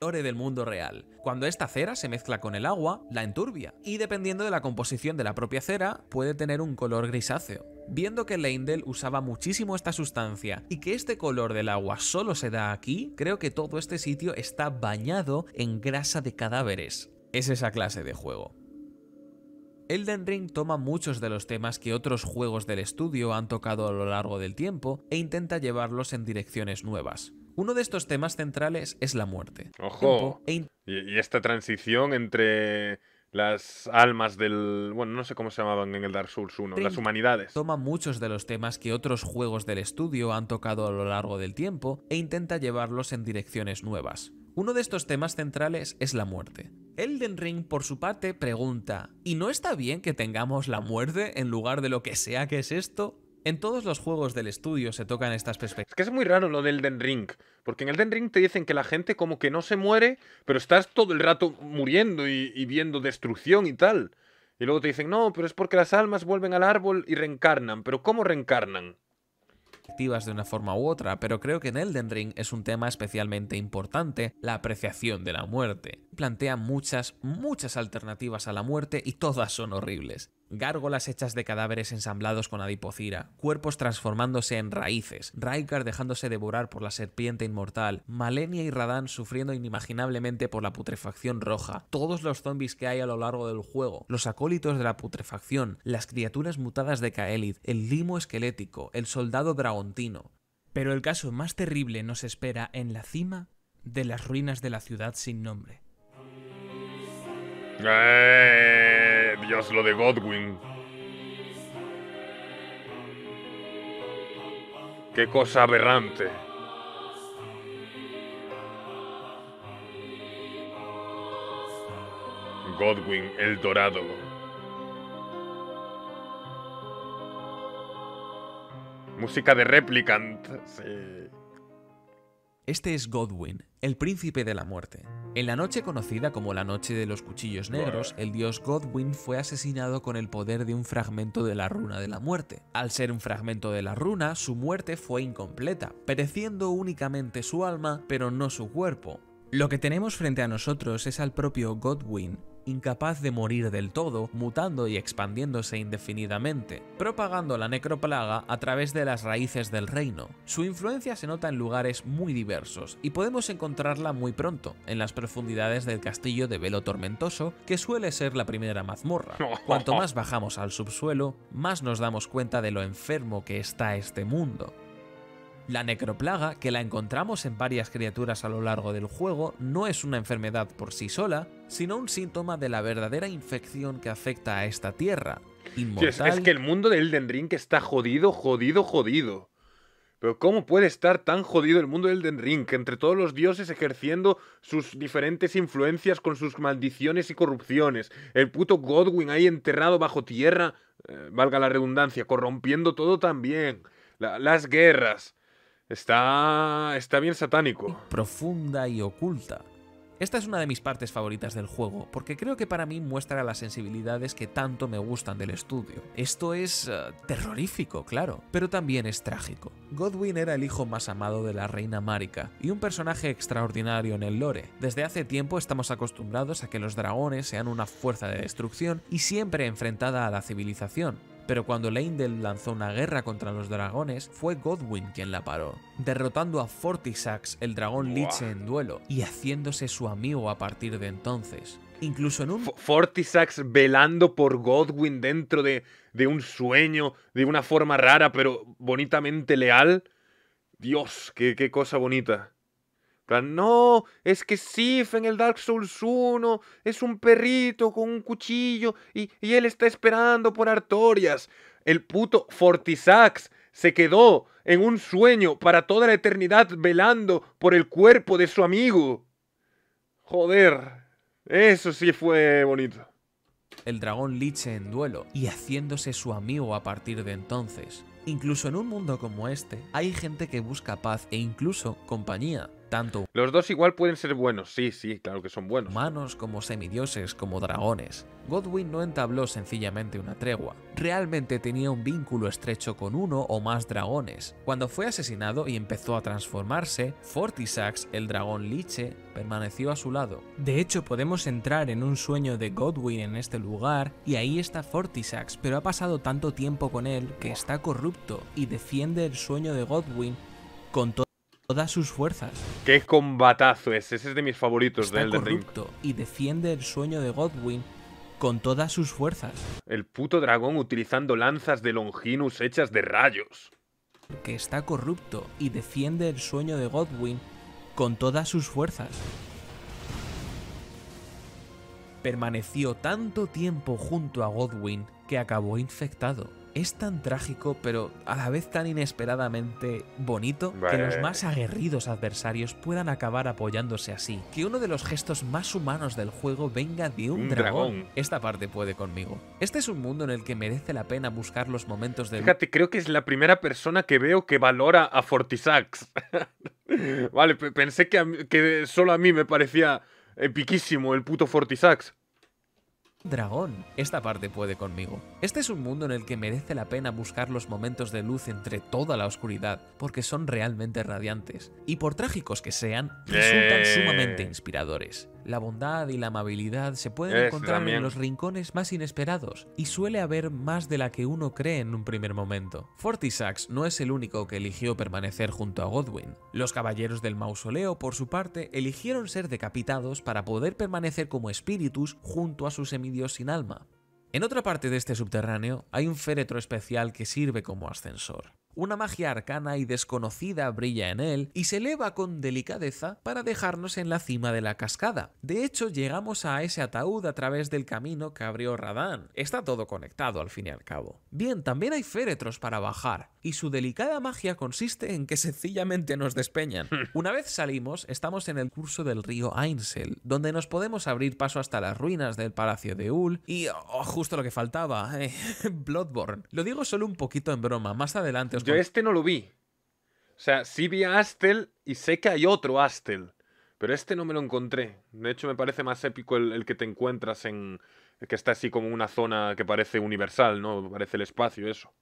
Lore del mundo real. Cuando esta cera se mezcla con el agua, la enturbia. Y dependiendo de la composición de la propia cera, puede tener un color grisáceo. Viendo que Leyndell usaba muchísimo esta sustancia y que este color del agua solo se da aquí, creo que todo este sitio está bañado en grasa de cadáveres. Es esa clase de juego. Elden Ring toma muchos de los temas que otros juegos del estudio han tocado a lo largo del tiempo e intenta llevarlos en direcciones nuevas. Uno de estos temas centrales es la muerte. ¡Ojo! Y esta transición entre las almas del... Bueno, no sé cómo se llamaban en el Dark Souls 1. Las humanidades. Toma muchos de los temas que otros juegos del estudio han tocado a lo largo del tiempo e intenta llevarlos en direcciones nuevas. Uno de estos temas centrales es la muerte. Elden Ring, por su parte, pregunta ¿y no está bien que tengamos la muerte en lugar de lo que sea que es esto? En todos los juegos del estudio se tocan estas perspectivas. Es que es muy raro lo del Elden Ring, porque en Elden Ring te dicen que la gente como que no se muere, pero estás todo el rato muriendo y viendo destrucción y tal. Y luego te dicen, no, pero es porque las almas vuelven al árbol y reencarnan. ¿Pero cómo reencarnan? De una forma u otra, pero creo que en Elden Ring es un tema especialmente importante, la apreciación de la muerte. Plantea muchas alternativas a la muerte y todas son horribles. Gárgolas hechas de cadáveres ensamblados con adipocira, cuerpos transformándose en raíces, Raikar dejándose devorar por la serpiente inmortal, Malenia y Radahn sufriendo inimaginablemente por la putrefacción roja, todos los zombies que hay a lo largo del juego, los acólitos de la putrefacción, las criaturas mutadas de Caelid, el limo esquelético, el soldado dragontino. Pero el caso más terrible nos espera en la cima de las ruinas de la ciudad sin nombre. de Dios, lo de Godwyn. Qué cosa aberrante. Godwyn el Dorado. Música de Replicant, sí. Este es Godwyn, el príncipe de la muerte. En la noche conocida como la Noche de los Cuchillos Negros, el dios Godwyn fue asesinado con el poder de un fragmento de la Runa de la Muerte. Al ser un fragmento de la runa, su muerte fue incompleta, pereciendo únicamente su alma, pero no su cuerpo. Lo que tenemos frente a nosotros es al propio Godwyn, incapaz de morir del todo, mutando y expandiéndose indefinidamente, propagando la necroplaga a través de las raíces del reino. Su influencia se nota en lugares muy diversos, y podemos encontrarla muy pronto, en las profundidades del castillo de Velo Tormentoso, que suele ser la primera mazmorra. Cuanto más bajamos al subsuelo, más nos damos cuenta de lo enfermo que está este mundo. La necroplaga, que la encontramos en varias criaturas a lo largo del juego, no es una enfermedad por sí sola, sino un síntoma de la verdadera infección que afecta a esta tierra. Inmortal. Sí, es que el mundo de Elden Ring está jodido, jodido, jodido. Pero ¿cómo puede estar tan jodido el mundo de Elden Ring, entre todos los dioses ejerciendo sus diferentes influencias con sus maldiciones y corrupciones? El puto Godwyn ahí enterrado bajo tierra, valga la redundancia, corrompiendo todo también. Las guerras. Está bien satánico. Profunda y oculta. Esta es una de mis partes favoritas del juego, porque creo que para mí muestra las sensibilidades que tanto me gustan del estudio. Esto es terrorífico, claro, pero también es trágico. Godwyn era el hijo más amado de la reina Marika, y un personaje extraordinario en el lore. Desde hace tiempo estamos acostumbrados a que los dragones sean una fuerza de destrucción y siempre enfrentada a la civilización. Pero cuando Leyndell lanzó una guerra contra los dragones, fue Godwyn quien la paró, derrotando a Fortisax, el dragón liche, en duelo, y haciéndose su amigo a partir de entonces. Incluso en un... Fortisax velando por Godwyn dentro de un sueño, de una forma rara, pero bonitamente leal. Dios, qué cosa bonita. No, es que Sif en el Dark Souls 1 es un perrito con un cuchillo y él está esperando por Artorias. El puto Fortisax se quedó en un sueño para toda la eternidad velando por el cuerpo de su amigo. Joder, eso sí fue bonito. El dragón liche en duelo y haciéndose su amigo a partir de entonces. Incluso en un mundo como este, hay gente que busca paz e incluso compañía. Tanto los dos igual pueden ser buenos, sí, claro que son buenos. Humanos como semidioses, como dragones. Godwyn no entabló sencillamente una tregua. Realmente tenía un vínculo estrecho con uno o más dragones. Cuando fue asesinado y empezó a transformarse, Fortisax, el dragón liche, permaneció a su lado. De hecho, podemos entrar en un sueño de Godwyn en este lugar, y ahí está Fortisax, pero ha pasado tanto tiempo con él que está corrupto y defiende el sueño de Godwyn con todas sus fuerzas. ¡Qué combatazo es! Ese es de mis favoritos de Elden Ring. Y defiende el sueño de Godwyn con todas sus fuerzas. El puto dragón utilizando lanzas de Longinus hechas de rayos. Que está corrupto y defiende el sueño de Godwyn con todas sus fuerzas. Permaneció tanto tiempo junto a Godwyn que acabó infectado. Es tan trágico, pero a la vez tan inesperadamente bonito, que los más aguerridos adversarios puedan acabar apoyándose así. Que uno de los gestos más humanos del juego venga de un dragón. Esta parte puede conmigo. Este es un mundo en el que merece la pena buscar los momentos de... Fíjate, creo que es la primera persona que veo que valora a Fortisax. Vale, pensé que solo a mí me parecía epiquísimo el puto Fortisax. Dragón. Esta parte puede conmigo. Este es un mundo en el que merece la pena buscar los momentos de luz entre toda la oscuridad, porque son realmente radiantes, y por trágicos que sean, resultan sumamente inspiradores. La bondad y la amabilidad se pueden encontrar también en los rincones más inesperados, y suele haber más de la que uno cree en un primer momento. Fortisax no es el único que eligió permanecer junto a Godwyn. Los caballeros del mausoleo, por su parte, eligieron ser decapitados para poder permanecer como espíritus junto a sus semidios sin alma. En otra parte de este subterráneo hay un féretro especial que sirve como ascensor. Una magia arcana y desconocida brilla en él y se eleva con delicadeza para dejarnos en la cima de la cascada. De hecho, llegamos a ese ataúd a través del camino que abrió Radahn. Está todo conectado al fin y al cabo. Bien, también hay féretros para bajar, y su delicada magia consiste en que sencillamente nos despeñan. Una vez salimos, estamos en el curso del río Ainsel, donde nos podemos abrir paso hasta las ruinas del Palacio de Ul y... oh, justo lo que faltaba, Bloodborne. Lo digo solo un poquito en broma, más adelante os... Yo este no lo vi. O sea, sí vi a Astel y sé que hay otro Astel, pero este no me lo encontré. De hecho, me parece más épico el que te encuentras en... que está así como una zona que parece universal, ¿no? Parece el espacio, eso.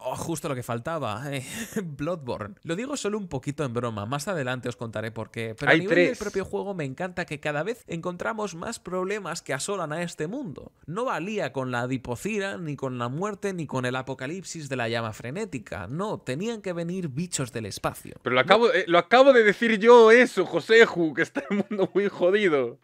Oh, justo lo que faltaba, Bloodborne. Lo digo solo un poquito en broma, más adelante os contaré por qué. Pero a nivel del propio juego me encanta que cada vez encontramos más problemas que asolan a este mundo. No valía con la adipocira, ni con la muerte, ni con el apocalipsis de la llama frenética. No, tenían que venir bichos del espacio. Pero lo acabo de decir yo eso, Joseju, que está el mundo muy jodido.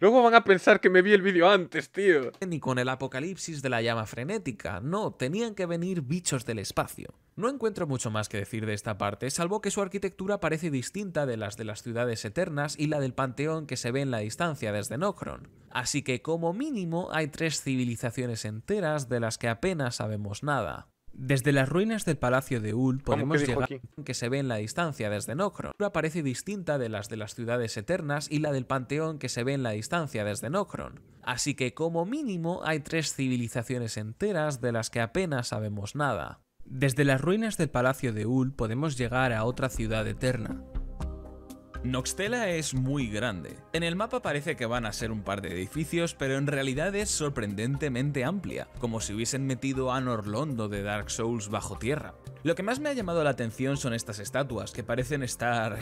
Luego van a pensar que me vi el vídeo antes, tío. Ni con el apocalipsis de la llama frenética. No, tenían que venir bichos del espacio. No encuentro mucho más que decir de esta parte, salvo que su arquitectura parece distinta de las ciudades eternas y la del panteón que se ve en la distancia desde Nokron. Así que como mínimo hay 3 civilizaciones enteras de las que apenas sabemos nada. Desde las ruinas del Palacio de Ul podemos llegar que se ve en la distancia desde Nokron. Parece distinta de las ciudades eternas y la del panteón que se ve en la distancia desde Nokron. Así que como mínimo hay 3 civilizaciones enteras de las que apenas sabemos nada. Desde las ruinas del Palacio de Ul podemos llegar a otra ciudad eterna. Noxtela es muy grande. En el mapa parece que van a ser un par de edificios, pero en realidad es sorprendentemente amplia, como si hubiesen metido a Anor Londo de Dark Souls bajo tierra. Lo que más me ha llamado la atención son estas estatuas, que parecen estar...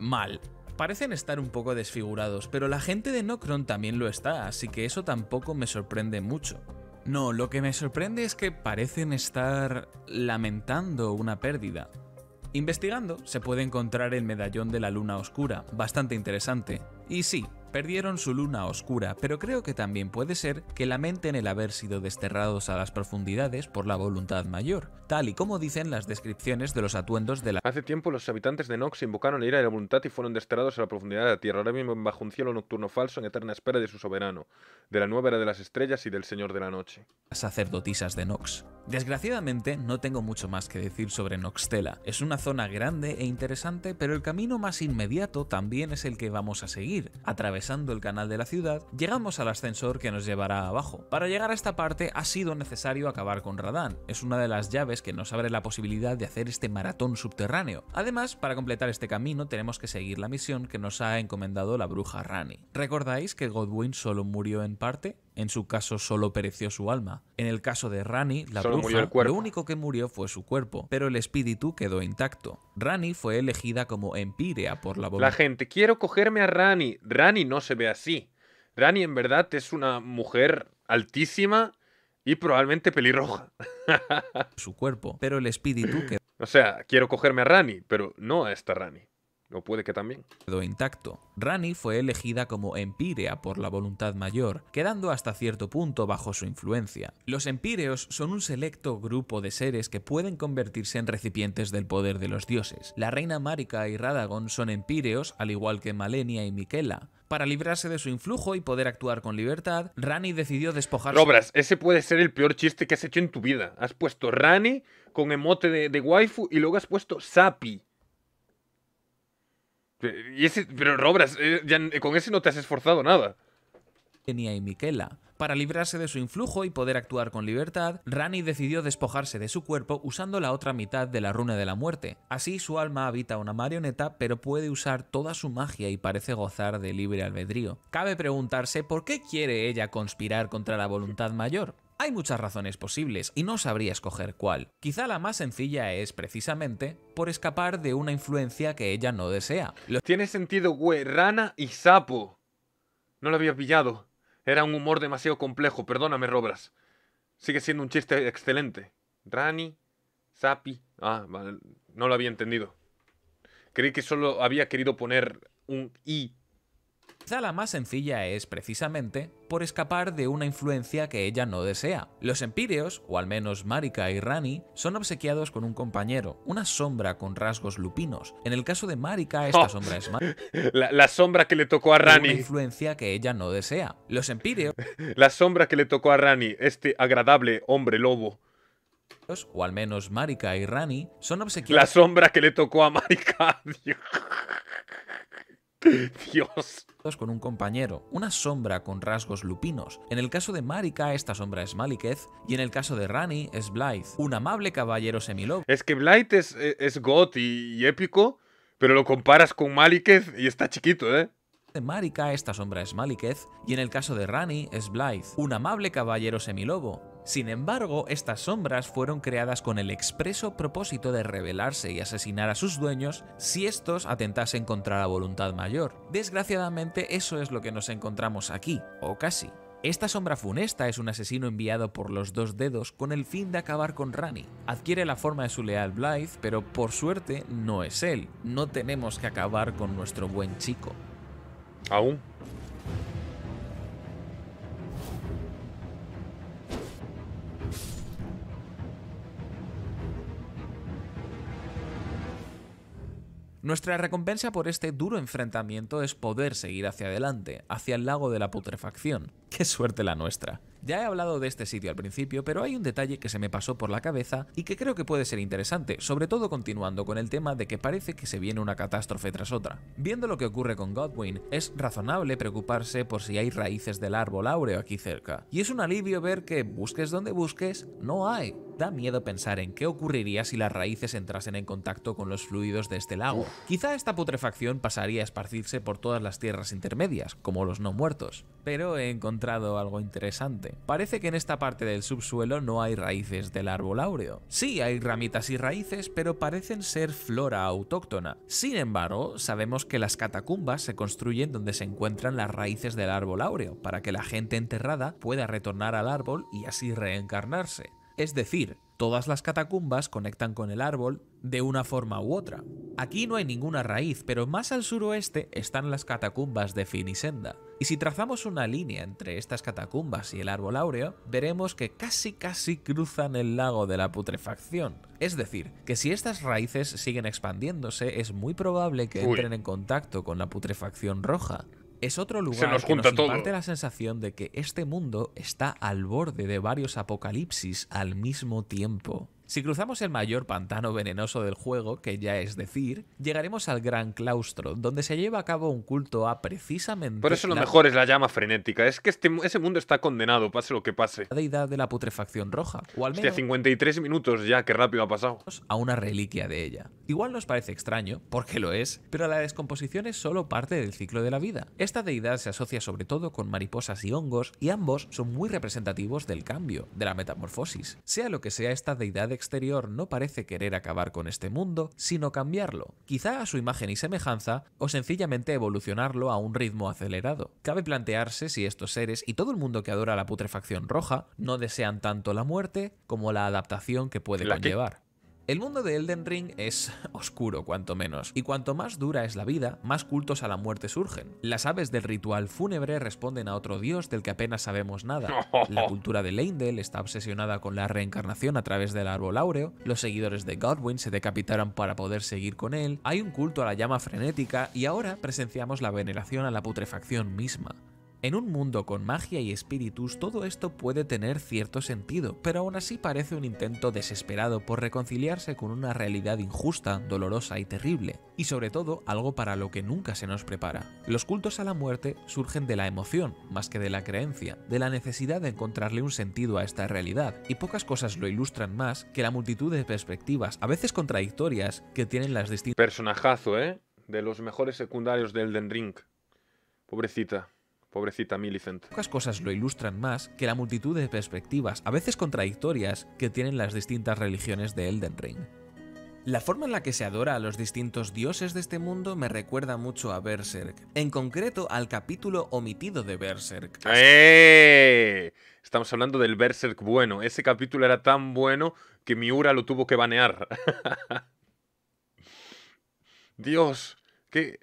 mal. Parecen estar un poco desfigurados, pero la gente de Nokron también lo está, así que eso tampoco me sorprende mucho. No, lo que me sorprende es que parecen estar... lamentando una pérdida. Investigando, se puede encontrar el medallón de la luna oscura, bastante interesante. Y sí, perdieron su luna oscura, pero creo que también puede ser que lamenten el haber sido desterrados a las profundidades por la voluntad mayor, tal y como dicen las descripciones de los atuendos de la... Hace tiempo los habitantes de Nox invocaron la ira de la voluntad y fueron desterrados a la profundidad de la Tierra, ahora mismo bajo un cielo nocturno falso en eterna espera de su soberano, de la nueva era de las estrellas y del señor de la noche. Sacerdotisas de Nox. Desgraciadamente, no tengo mucho más que decir sobre Noxtela. Es una zona grande e interesante, pero el camino más inmediato también es el que vamos a seguir. Atravesando el canal de la ciudad, llegamos al ascensor que nos llevará abajo. Para llegar a esta parte ha sido necesario acabar con Radahn. Es una de las llaves que nos abre la posibilidad de hacer este maratón subterráneo. Además, para completar este camino tenemos que seguir la misión que nos ha encomendado la bruja Ranni. ¿Recordáis que Godwyn solo murió en parte? En su caso solo pereció su alma. En el caso de Ranni, la bruja, lo único que murió fue su cuerpo, pero el espíritu quedó intacto. Ranni fue elegida como Empírea por la voluntad. La gente, quiero cogerme a Ranni. Ranni no se ve así. Ranni en verdad es una mujer altísima y probablemente pelirroja. Su cuerpo, pero el espíritu quedó... O sea, quiero cogerme a Ranni, pero no a esta Ranni. O puede que también. Quedó intacto. Ranni fue elegida como Empírea por la voluntad mayor, quedando hasta cierto punto bajo su influencia. Los Empíreos son un selecto grupo de seres que pueden convertirse en recipientes del poder de los dioses. La reina Marika y Radagón son Empíreos, al igual que Malenia y Miquella. Para librarse de su influjo y poder actuar con libertad, Ranni decidió despojarse... Robras, ese puede ser el peor chiste que has hecho en tu vida. Has puesto Ranni con emote de waifu y luego has puesto Sapi. Y ese, pero Robras, ya, con ese no te has esforzado nada. Tenía y Miquella. Para librarse de su influjo y poder actuar con libertad, Ranni decidió despojarse de su cuerpo usando la otra mitad de la runa de la muerte. Así, su alma habita una marioneta, pero puede usar toda su magia y parece gozar de libre albedrío. Cabe preguntarse por qué quiere ella conspirar contra la voluntad mayor. Hay muchas razones posibles y no sabría escoger cuál. Quizá la más sencilla es, precisamente, por escapar de una influencia que ella no desea. Tiene sentido, güey, rana y sapo. No lo había pillado. Era un humor demasiado complejo, perdóname, Robras. Sigue siendo un chiste excelente. Ranni, sapi... Ah, vale, no lo había entendido. Creí que solo había querido poner un i. Quizá la más sencilla es, precisamente, por escapar de una influencia que ella no desea. Los Empíreos, o al menos Marika y Ranni, son obsequiados con un compañero, una sombra con rasgos lupinos. En el caso de Marika, esta sombra es la sombra que le tocó a Ranni. Una influencia que ella no desea. Los Empíreos... La sombra que le tocó a Ranni, este agradable hombre lobo. O al menos Marika y Ranni son obsequiados... La sombra que le tocó a Marika. Dios. Con un compañero, una sombra con rasgos lupinos. En el caso de Marika, esta sombra es Maliketh, y en el caso de Ranni es Blythe, un amable caballero semilobo. Es que Blythe es got y épico, pero lo comparas con Maliketh y está chiquito, ¿eh? De Marika, esta sombra es Maliketh, y en el caso de Ranni es Blythe, un amable caballero semilobo. Sin embargo, estas sombras fueron creadas con el expreso propósito de rebelarse y asesinar a sus dueños si estos atentasen contra la voluntad mayor. Desgraciadamente, eso es lo que nos encontramos aquí, o casi. Esta sombra funesta es un asesino enviado por los dos dedos con el fin de acabar con Ranni. Adquiere la forma de su leal Blythe, pero por suerte no es él. No tenemos que acabar con nuestro buen chico. ¿Aún? Nuestra recompensa por este duro enfrentamiento es poder seguir hacia adelante, hacia el lago de la putrefacción. ¡Qué suerte la nuestra! Ya he hablado de este sitio al principio, pero hay un detalle que se me pasó por la cabeza y que creo que puede ser interesante, sobre todo continuando con el tema de que parece que se viene una catástrofe tras otra. Viendo lo que ocurre con Godwyn, es razonable preocuparse por si hay raíces del árbol áureo aquí cerca. Y es un alivio ver que, busques donde busques, no hay. Da miedo pensar en qué ocurriría si las raíces entrasen en contacto con los fluidos de este lago. Quizá esta putrefacción pasaría a esparcirse por todas las tierras intermedias, como los no muertos. Pero he encontrado algo interesante. Parece que en esta parte del subsuelo no hay raíces del árbol áureo. Sí, hay ramitas y raíces, pero parecen ser flora autóctona. Sin embargo, sabemos que las catacumbas se construyen donde se encuentran las raíces del árbol áureo, para que la gente enterrada pueda retornar al árbol y así reencarnarse. Es decir, todas las catacumbas conectan con el árbol de una forma u otra. Aquí no hay ninguna raíz, pero más al suroeste están las catacumbas de Finisenda. Y si trazamos una línea entre estas catacumbas y el árbol áureo, veremos que casi cruzan el lago de la putrefacción. Es decir, que si estas raíces siguen expandiéndose, es muy probable que entren en contacto con la putrefacción roja. Es otro lugar que nos imparte la sensación de que este mundo está al borde de varios apocalipsis al mismo tiempo. Si cruzamos el mayor pantano venenoso del juego, que ya es decir, llegaremos al gran claustro, donde se lleva a cabo un culto a precisamente... Por eso lo mejor es la llama frenética. Es que ese mundo está condenado, pase lo que pase. La deidad de la putrefacción roja. O al menos... Hostia, 53 minutos ya, qué rápido ha pasado. A una reliquia de ella. Igual nos parece extraño, porque lo es, pero la descomposición es solo parte del ciclo de la vida. Esta deidad se asocia sobre todo con mariposas y hongos, y ambos son muy representativos del cambio, de la metamorfosis. Sea lo que sea, esta deidad de exterior no parece querer acabar con este mundo, sino cambiarlo, quizá a su imagen y semejanza, o sencillamente evolucionarlo a un ritmo acelerado. Cabe plantearse si estos seres y todo el mundo que adora la putrefacción roja no desean tanto la muerte como la adaptación que puede conllevar. El mundo de Elden Ring es oscuro, cuanto menos, y cuanto más dura es la vida, más cultos a la muerte surgen. Las aves del ritual fúnebre responden a otro dios del que apenas sabemos nada. La cultura de Leyndell está obsesionada con la reencarnación a través del árbol áureo, los seguidores de Godwyn se decapitaron para poder seguir con él, hay un culto a la llama frenética y ahora presenciamos la veneración a la putrefacción misma. En un mundo con magia y espíritus, todo esto puede tener cierto sentido, pero aún así parece un intento desesperado por reconciliarse con una realidad injusta, dolorosa y terrible, y sobre todo algo para lo que nunca se nos prepara. Los cultos a la muerte surgen de la emoción, más que de la creencia, de la necesidad de encontrarle un sentido a esta realidad, y pocas cosas lo ilustran más que la multitud de perspectivas, a veces contradictorias, que tienen las distintas... Personajazo, ¿eh? De los mejores secundarios de Elden Ring. Pobrecita. Pobrecita Millicent. Pocas cosas lo ilustran más que la multitud de perspectivas, a veces contradictorias, que tienen las distintas religiones de Elden Ring. La forma en la que se adora a los distintos dioses de este mundo me recuerda mucho a Berserk, en concreto al capítulo omitido de Berserk. ¡Eh! Estamos hablando del Berserk bueno. Ese capítulo era tan bueno que Miura lo tuvo que banear. Dios, ¿qué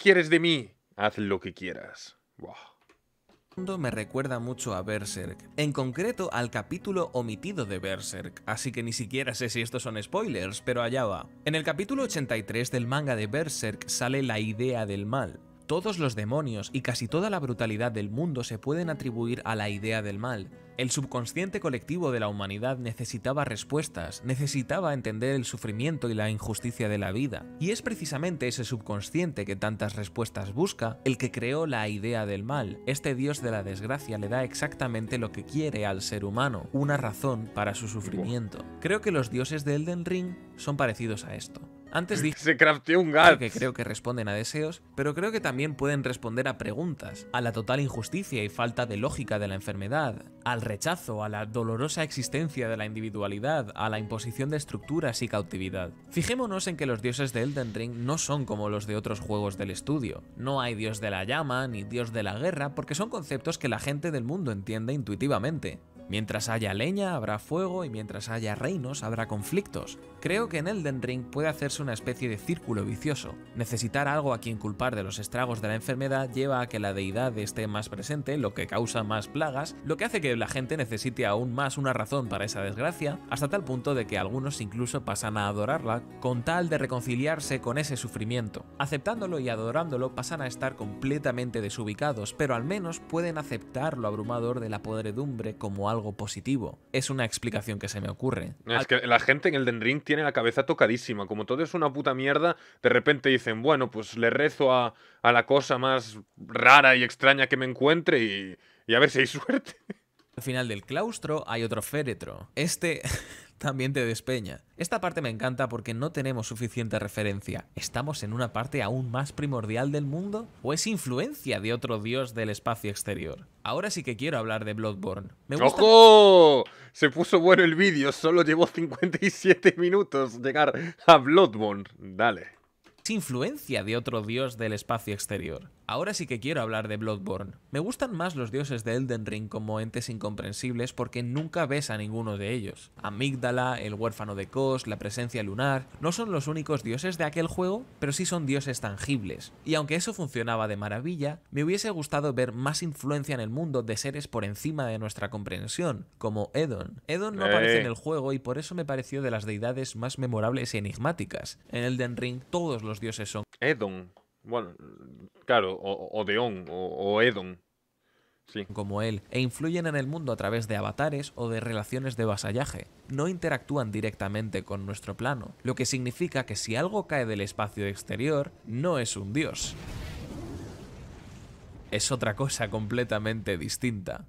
quieres de mí? Haz lo que quieras. Wow. Me recuerda mucho a Berserk, en concreto al capítulo omitido de Berserk, así que ni siquiera sé si estos son spoilers, pero allá va. En el capítulo 83 del manga de Berserk sale la idea del mal. Todos los demonios y casi toda la brutalidad del mundo se pueden atribuir a la idea del mal. El subconsciente colectivo de la humanidad necesitaba respuestas, necesitaba entender el sufrimiento y la injusticia de la vida, y es precisamente ese subconsciente que tantas respuestas busca el que creó la idea del mal. Este dios de la desgracia le da exactamente lo que quiere al ser humano, una razón para su sufrimiento. Creo que los dioses de Elden Ring son parecidos a esto. Antes dije se crafteó un gato, que creo que responden a deseos, pero creo que también pueden responder a preguntas, a la total injusticia y falta de lógica de la enfermedad, al rechazo, a la dolorosa existencia de la individualidad, a la imposición de estructuras y cautividad. Fijémonos en que los dioses de Elden Ring no son como los de otros juegos del estudio. No hay dios de la llama ni dios de la guerra porque son conceptos que la gente del mundo entiende intuitivamente. Mientras haya leña, habrá fuego, y mientras haya reinos, habrá conflictos. Creo que en Elden Ring puede hacerse una especie de círculo vicioso. Necesitar algo a quien culpar de los estragos de la enfermedad lleva a que la deidad esté más presente, lo que causa más plagas, lo que hace que la gente necesite aún más una razón para esa desgracia, hasta tal punto de que algunos incluso pasan a adorarla, con tal de reconciliarse con ese sufrimiento. Aceptándolo y adorándolo pasan a estar completamente desubicados, pero al menos pueden aceptar lo abrumador de la podredumbre como algo positivo. Es una explicación que se me ocurre. Es que la gente en Elden Ring tiene la cabeza tocadísima. Como todo es una puta mierda, de repente dicen, bueno, pues le rezo a la cosa más rara y extraña que me encuentre y a ver si hay suerte. Al final del claustro hay otro féretro. Este también te despeña. Esta parte me encanta porque no tenemos suficiente referencia. ¿Estamos en una parte aún más primordial del mundo? ¿O es influencia de otro dios del espacio exterior? Ahora sí que quiero hablar de Bloodborne. Me gusta... ¡Ojo! Se puso bueno el vídeo, solo llevó 57 minutos llegar a Bloodborne. Dale. Influencia de otro dios del espacio exterior. Ahora sí que quiero hablar de Bloodborne. Me gustan más los dioses de Elden Ring como entes incomprensibles porque nunca ves a ninguno de ellos. Amígdala, el huérfano de Kos, la presencia lunar... No son los únicos dioses de aquel juego, pero sí son dioses tangibles. Y aunque eso funcionaba de maravilla, me hubiese gustado ver más influencia en el mundo de seres por encima de nuestra comprensión, como Edon. Edon no aparece en el juego y por eso me pareció de las deidades más memorables y enigmáticas. En Elden Ring todos los dioses son... Edon. Bueno, claro, Odeón o Edon. Sí. Como él, e influyen en el mundo a través de avatares o de relaciones de vasallaje. No interactúan directamente con nuestro plano, lo que significa que si algo cae del espacio exterior, no es un dios. Es otra cosa completamente distinta.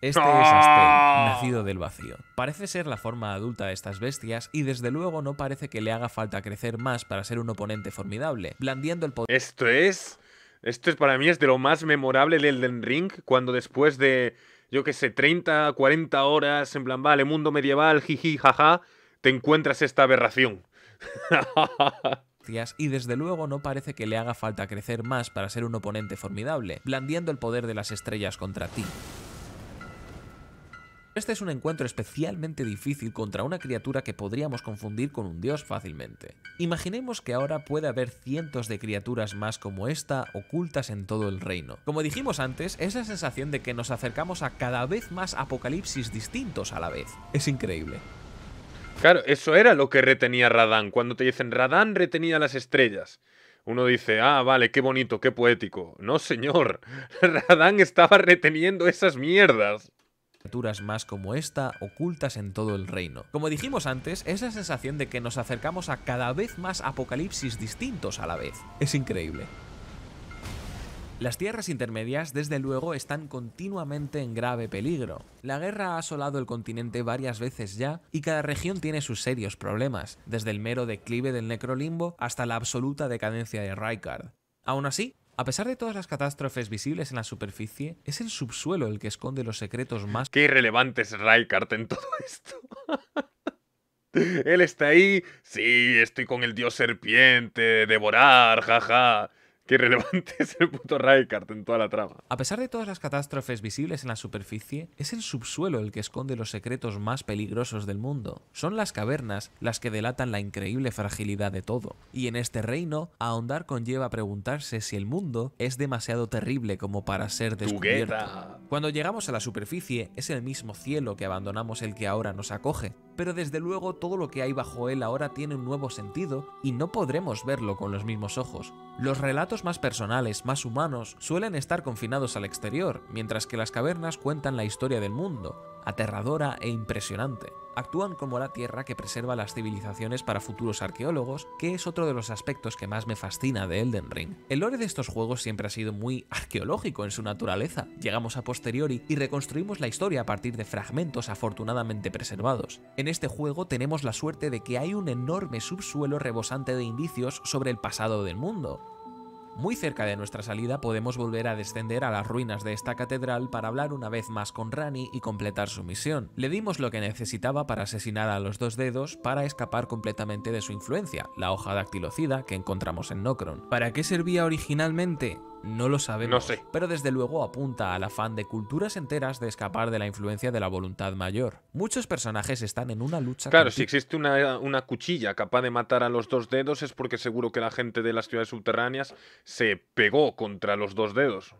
Este es Astel, nacido del vacío. Parece ser la forma adulta de estas bestias y desde luego no parece que le haga falta crecer más para ser un oponente formidable, blandiendo el poder... Esto es para mí es de lo más memorable del Elden Ring, cuando después de, yo qué sé, 30, 40 horas, en plan, vale, mundo medieval, jiji, jaja, te encuentras esta aberración. Y desde luego no parece que le haga falta crecer más para ser un oponente formidable, blandiendo el poder de las estrellas contra ti. Este es un encuentro especialmente difícil contra una criatura que podríamos confundir con un dios fácilmente. Imaginemos que ahora puede haber cientos de criaturas más como esta ocultas en todo el reino. Como dijimos antes, esa sensación de que nos acercamos a cada vez más apocalipsis distintos a la vez. Es increíble. Claro, eso era lo que retenía Radahn. Cuando te dicen Radahn retenía las estrellas, uno dice, ah, vale, qué bonito, qué poético. No, señor. Radahn estaba reteniendo esas mierdas. Criaturas más como esta ocultas en todo el reino. Como dijimos antes, esa sensación de que nos acercamos a cada vez más apocalipsis distintos a la vez. Es increíble. Las tierras intermedias, desde luego, están continuamente en grave peligro. La guerra ha asolado el continente varias veces ya y cada región tiene sus serios problemas, desde el mero declive del necrolimbo hasta la absoluta decadencia de Rykard. Aún así, a pesar de todas las catástrofes visibles en la superficie, es el subsuelo el que esconde los secretos más... ¡Qué irrelevante es Rykard en todo esto! Él está ahí, sí, estoy con el dios serpiente, devorar, jaja... Qué irrelevante es el puto Raikart en toda la trama. A pesar de todas las catástrofes visibles en la superficie, es el subsuelo el que esconde los secretos más peligrosos del mundo. Son las cavernas las que delatan la increíble fragilidad de todo. Y en este reino, ahondar conlleva preguntarse si el mundo es demasiado terrible como para ser descubierto. ¡Tugueta! Cuando llegamos a la superficie, es el mismo cielo que abandonamos el que ahora nos acoge. Pero desde luego todo lo que hay bajo él ahora tiene un nuevo sentido y no podremos verlo con los mismos ojos. Los relatos más personales, más humanos, suelen estar confinados al exterior, mientras que las cavernas cuentan la historia del mundo, aterradora e impresionante. Actúan como la tierra que preserva las civilizaciones para futuros arqueólogos, que es otro de los aspectos que más me fascina de Elden Ring. El lore de estos juegos siempre ha sido muy arqueológico en su naturaleza. Llegamos a posteriori y reconstruimos la historia a partir de fragmentos afortunadamente preservados. En este juego tenemos la suerte de que hay un enorme subsuelo rebosante de indicios sobre el pasado del mundo. Muy cerca de nuestra salida podemos volver a descender a las ruinas de esta catedral para hablar una vez más con Ranni y completar su misión. Le dimos lo que necesitaba para asesinar a los dos dedos para escapar completamente de su influencia, la hoja dactilocida que encontramos en Nokron. ¿Para qué servía originalmente? No lo sabemos, no sé. Pero desde luego apunta al afán de culturas enteras de escapar de la influencia de la voluntad mayor. Muchos personajes están en una lucha... Claro, si existe una cuchilla capaz de matar a los dos dedos es porque seguro que la gente de las ciudades subterráneas se pegó contra los dos dedos.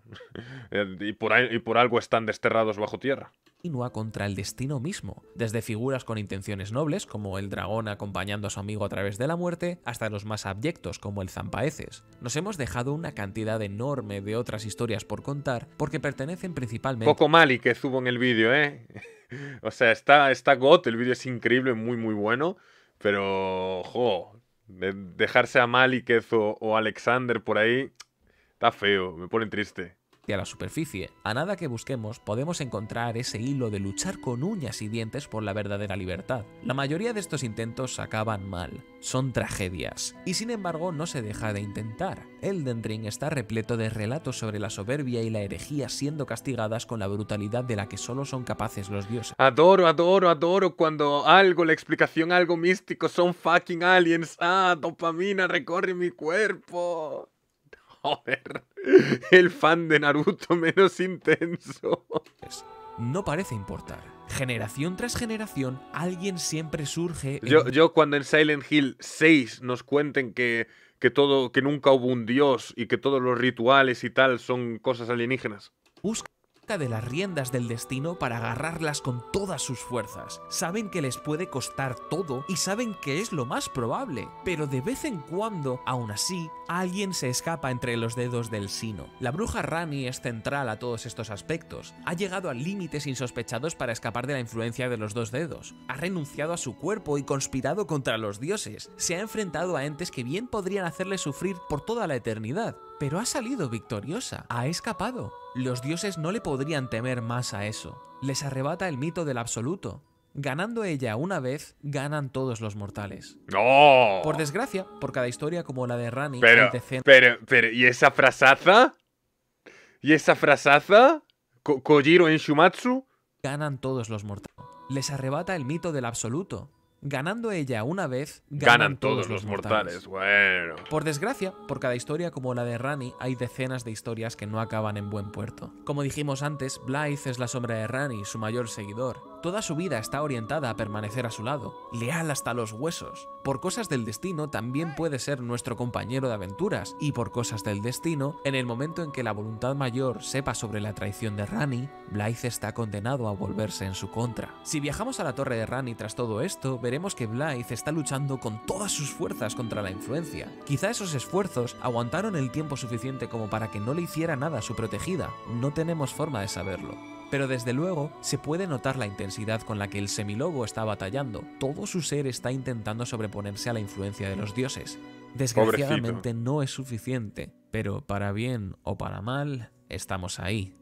y por algo están desterrados bajo tierra. Continúa contra el destino mismo, desde figuras con intenciones nobles, como el dragón acompañando a su amigo a través de la muerte, hasta los más abyectos, como el Zampaeces. Nos hemos dejado una cantidad enorme de otras historias por contar, porque pertenecen principalmente... Poco Maliketh hubo en el vídeo, ¿eh? O sea, está God, el vídeo es increíble, muy bueno, pero... ¡Jo! Dejarse a Maliketh o Alexander por ahí, está feo, me pone triste. A la superficie. A nada que busquemos podemos encontrar ese hilo de luchar con uñas y dientes por la verdadera libertad. La mayoría de estos intentos acaban mal, son tragedias, y sin embargo no se deja de intentar. Elden Ring está repleto de relatos sobre la soberbia y la herejía siendo castigadas con la brutalidad de la que solo son capaces los dioses. Adoro cuando algo, la explicación algo místico son fucking aliens. Ah, dopamina recorre mi cuerpo. Joder, el fan de Naruto menos intenso. No parece importar. Generación tras generación, alguien siempre surge... En... Yo cuando en Silent Hill 6 nos cuenten que nunca hubo un dios y que todos los rituales y tal son cosas alienígenas. Busca de las riendas del destino para agarrarlas con todas sus fuerzas. Saben que les puede costar todo y saben que es lo más probable, pero de vez en cuando, aún así, alguien se escapa entre los dedos del sino. La bruja Ranni es central a todos estos aspectos. Ha llegado a límites insospechados para escapar de la influencia de los dos dedos. Ha renunciado a su cuerpo y conspirado contra los dioses. Se ha enfrentado a entes que bien podrían hacerle sufrir por toda la eternidad. Pero ha salido victoriosa, ha escapado. Los dioses no le podrían temer más a eso. Les arrebata el mito del absoluto. Ganando ella una vez, ganan todos los mortales. ¡No! Por desgracia, por cada historia como la de Ranni... Pero, ¿y esa frasaza? ¿Y esa frasaza? ¿Kojiro en Shumatsu? Ganan todos los mortales. Les arrebata el mito del absoluto. Ganando ella una vez, ganan todos los mortales. Bueno. Por desgracia, por cada historia como la de Ranni, hay decenas de historias que no acaban en buen puerto. Como dijimos antes, Blythe es la sombra de Ranni, su mayor seguidor. Toda su vida está orientada a permanecer a su lado, leal hasta los huesos. Por cosas del destino también puede ser nuestro compañero de aventuras, y por cosas del destino, en el momento en que la voluntad mayor sepa sobre la traición de Ranni, Blythe está condenado a volverse en su contra. Si viajamos a la torre de Ranni tras todo esto, veremos que Blythe está luchando con todas sus fuerzas contra la influencia. Quizá esos esfuerzos aguantaron el tiempo suficiente como para que no le hiciera nada a su protegida. No tenemos forma de saberlo. Pero desde luego se puede notar la intensidad con la que el semilobo está batallando. Todo su ser está intentando sobreponerse a la influencia de los dioses. Desgraciadamente no es suficiente, pero para bien o para mal, estamos ahí.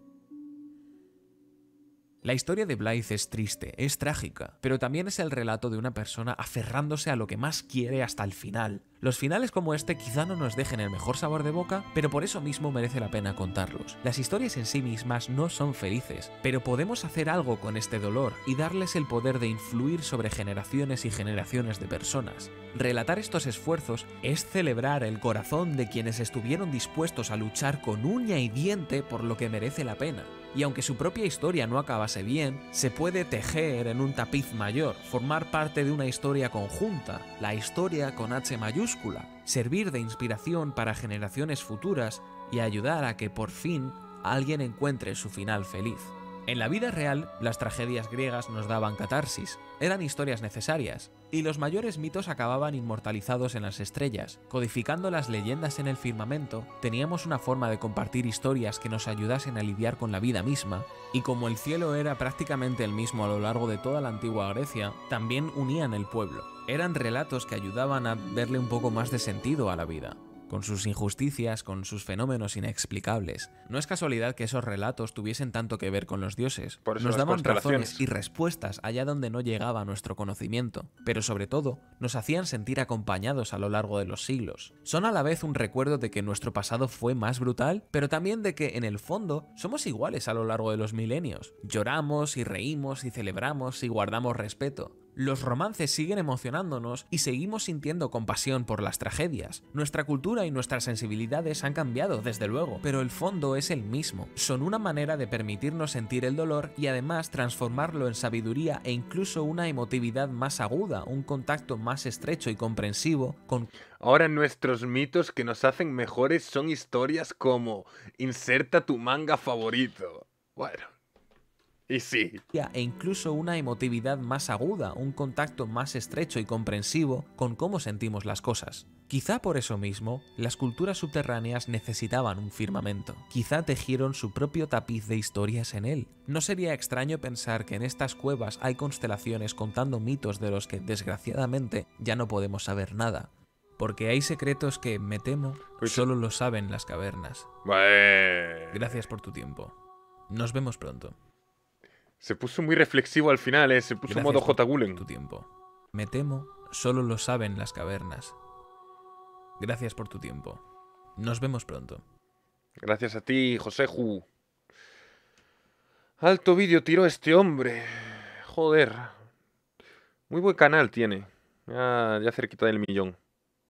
La historia de Blythe es triste, es trágica, pero también es el relato de una persona aferrándose a lo que más quiere hasta el final. Los finales como este quizá no nos dejen el mejor sabor de boca, pero por eso mismo merece la pena contarlos. Las historias en sí mismas no son felices, pero podemos hacer algo con este dolor y darles el poder de influir sobre generaciones y generaciones de personas. Relatar estos esfuerzos es celebrar el corazón de quienes estuvieron dispuestos a luchar con uña y diente por lo que merece la pena. Y aunque su propia historia no acabase bien, se puede tejer en un tapiz mayor, formar parte de una historia conjunta, la historia con H mayúscula, servir de inspiración para generaciones futuras y ayudar a que por fin alguien encuentre su final feliz. En la vida real, las tragedias griegas nos daban catarsis, eran historias necesarias, y los mayores mitos acababan inmortalizados en las estrellas. Codificando las leyendas en el firmamento, teníamos una forma de compartir historias que nos ayudasen a lidiar con la vida misma, y como el cielo era prácticamente el mismo a lo largo de toda la antigua Grecia, también unían el pueblo. Eran relatos que ayudaban a darle un poco más de sentido a la vida, con sus injusticias, con sus fenómenos inexplicables. No es casualidad que esos relatos tuviesen tanto que ver con los dioses. Por eso nos daban razones y respuestas allá donde no llegaba nuestro conocimiento, pero sobre todo nos hacían sentir acompañados a lo largo de los siglos. Son a la vez un recuerdo de que nuestro pasado fue más brutal, pero también de que en el fondo somos iguales a lo largo de los milenios. Lloramos y reímos y celebramos y guardamos respeto. Los romances siguen emocionándonos y seguimos sintiendo compasión por las tragedias. Nuestra cultura y nuestras sensibilidades han cambiado, desde luego, pero el fondo es el mismo. Son una manera de permitirnos sentir el dolor y además transformarlo en sabiduría e incluso una emotividad más aguda, un contacto más estrecho y comprensivo con... Ahora nuestros mitos que nos hacen mejores son historias como inserta tu manga favorito. Bueno... Y sí. E incluso una emotividad más aguda, un contacto más estrecho y comprensivo con cómo sentimos las cosas. Quizá por eso mismo, las culturas subterráneas necesitaban un firmamento. Quizá tejieron su propio tapiz de historias en él. No sería extraño pensar que en estas cuevas hay constelaciones contando mitos de los que, desgraciadamente, ya no podemos saber nada. Porque hay secretos que, me temo, solo los saben las cavernas. Gracias por tu tiempo. Nos vemos pronto. Se puso muy reflexivo al final, ¿eh? Se puso Gracias modo J. Gulen. Tu tiempo. Me temo, solo lo saben las cavernas. Gracias por tu tiempo. Nos vemos pronto. Gracias a ti, Joseju. Alto vídeo tiró este hombre. Joder. Muy buen canal tiene. Ah, ya cerquita del millón.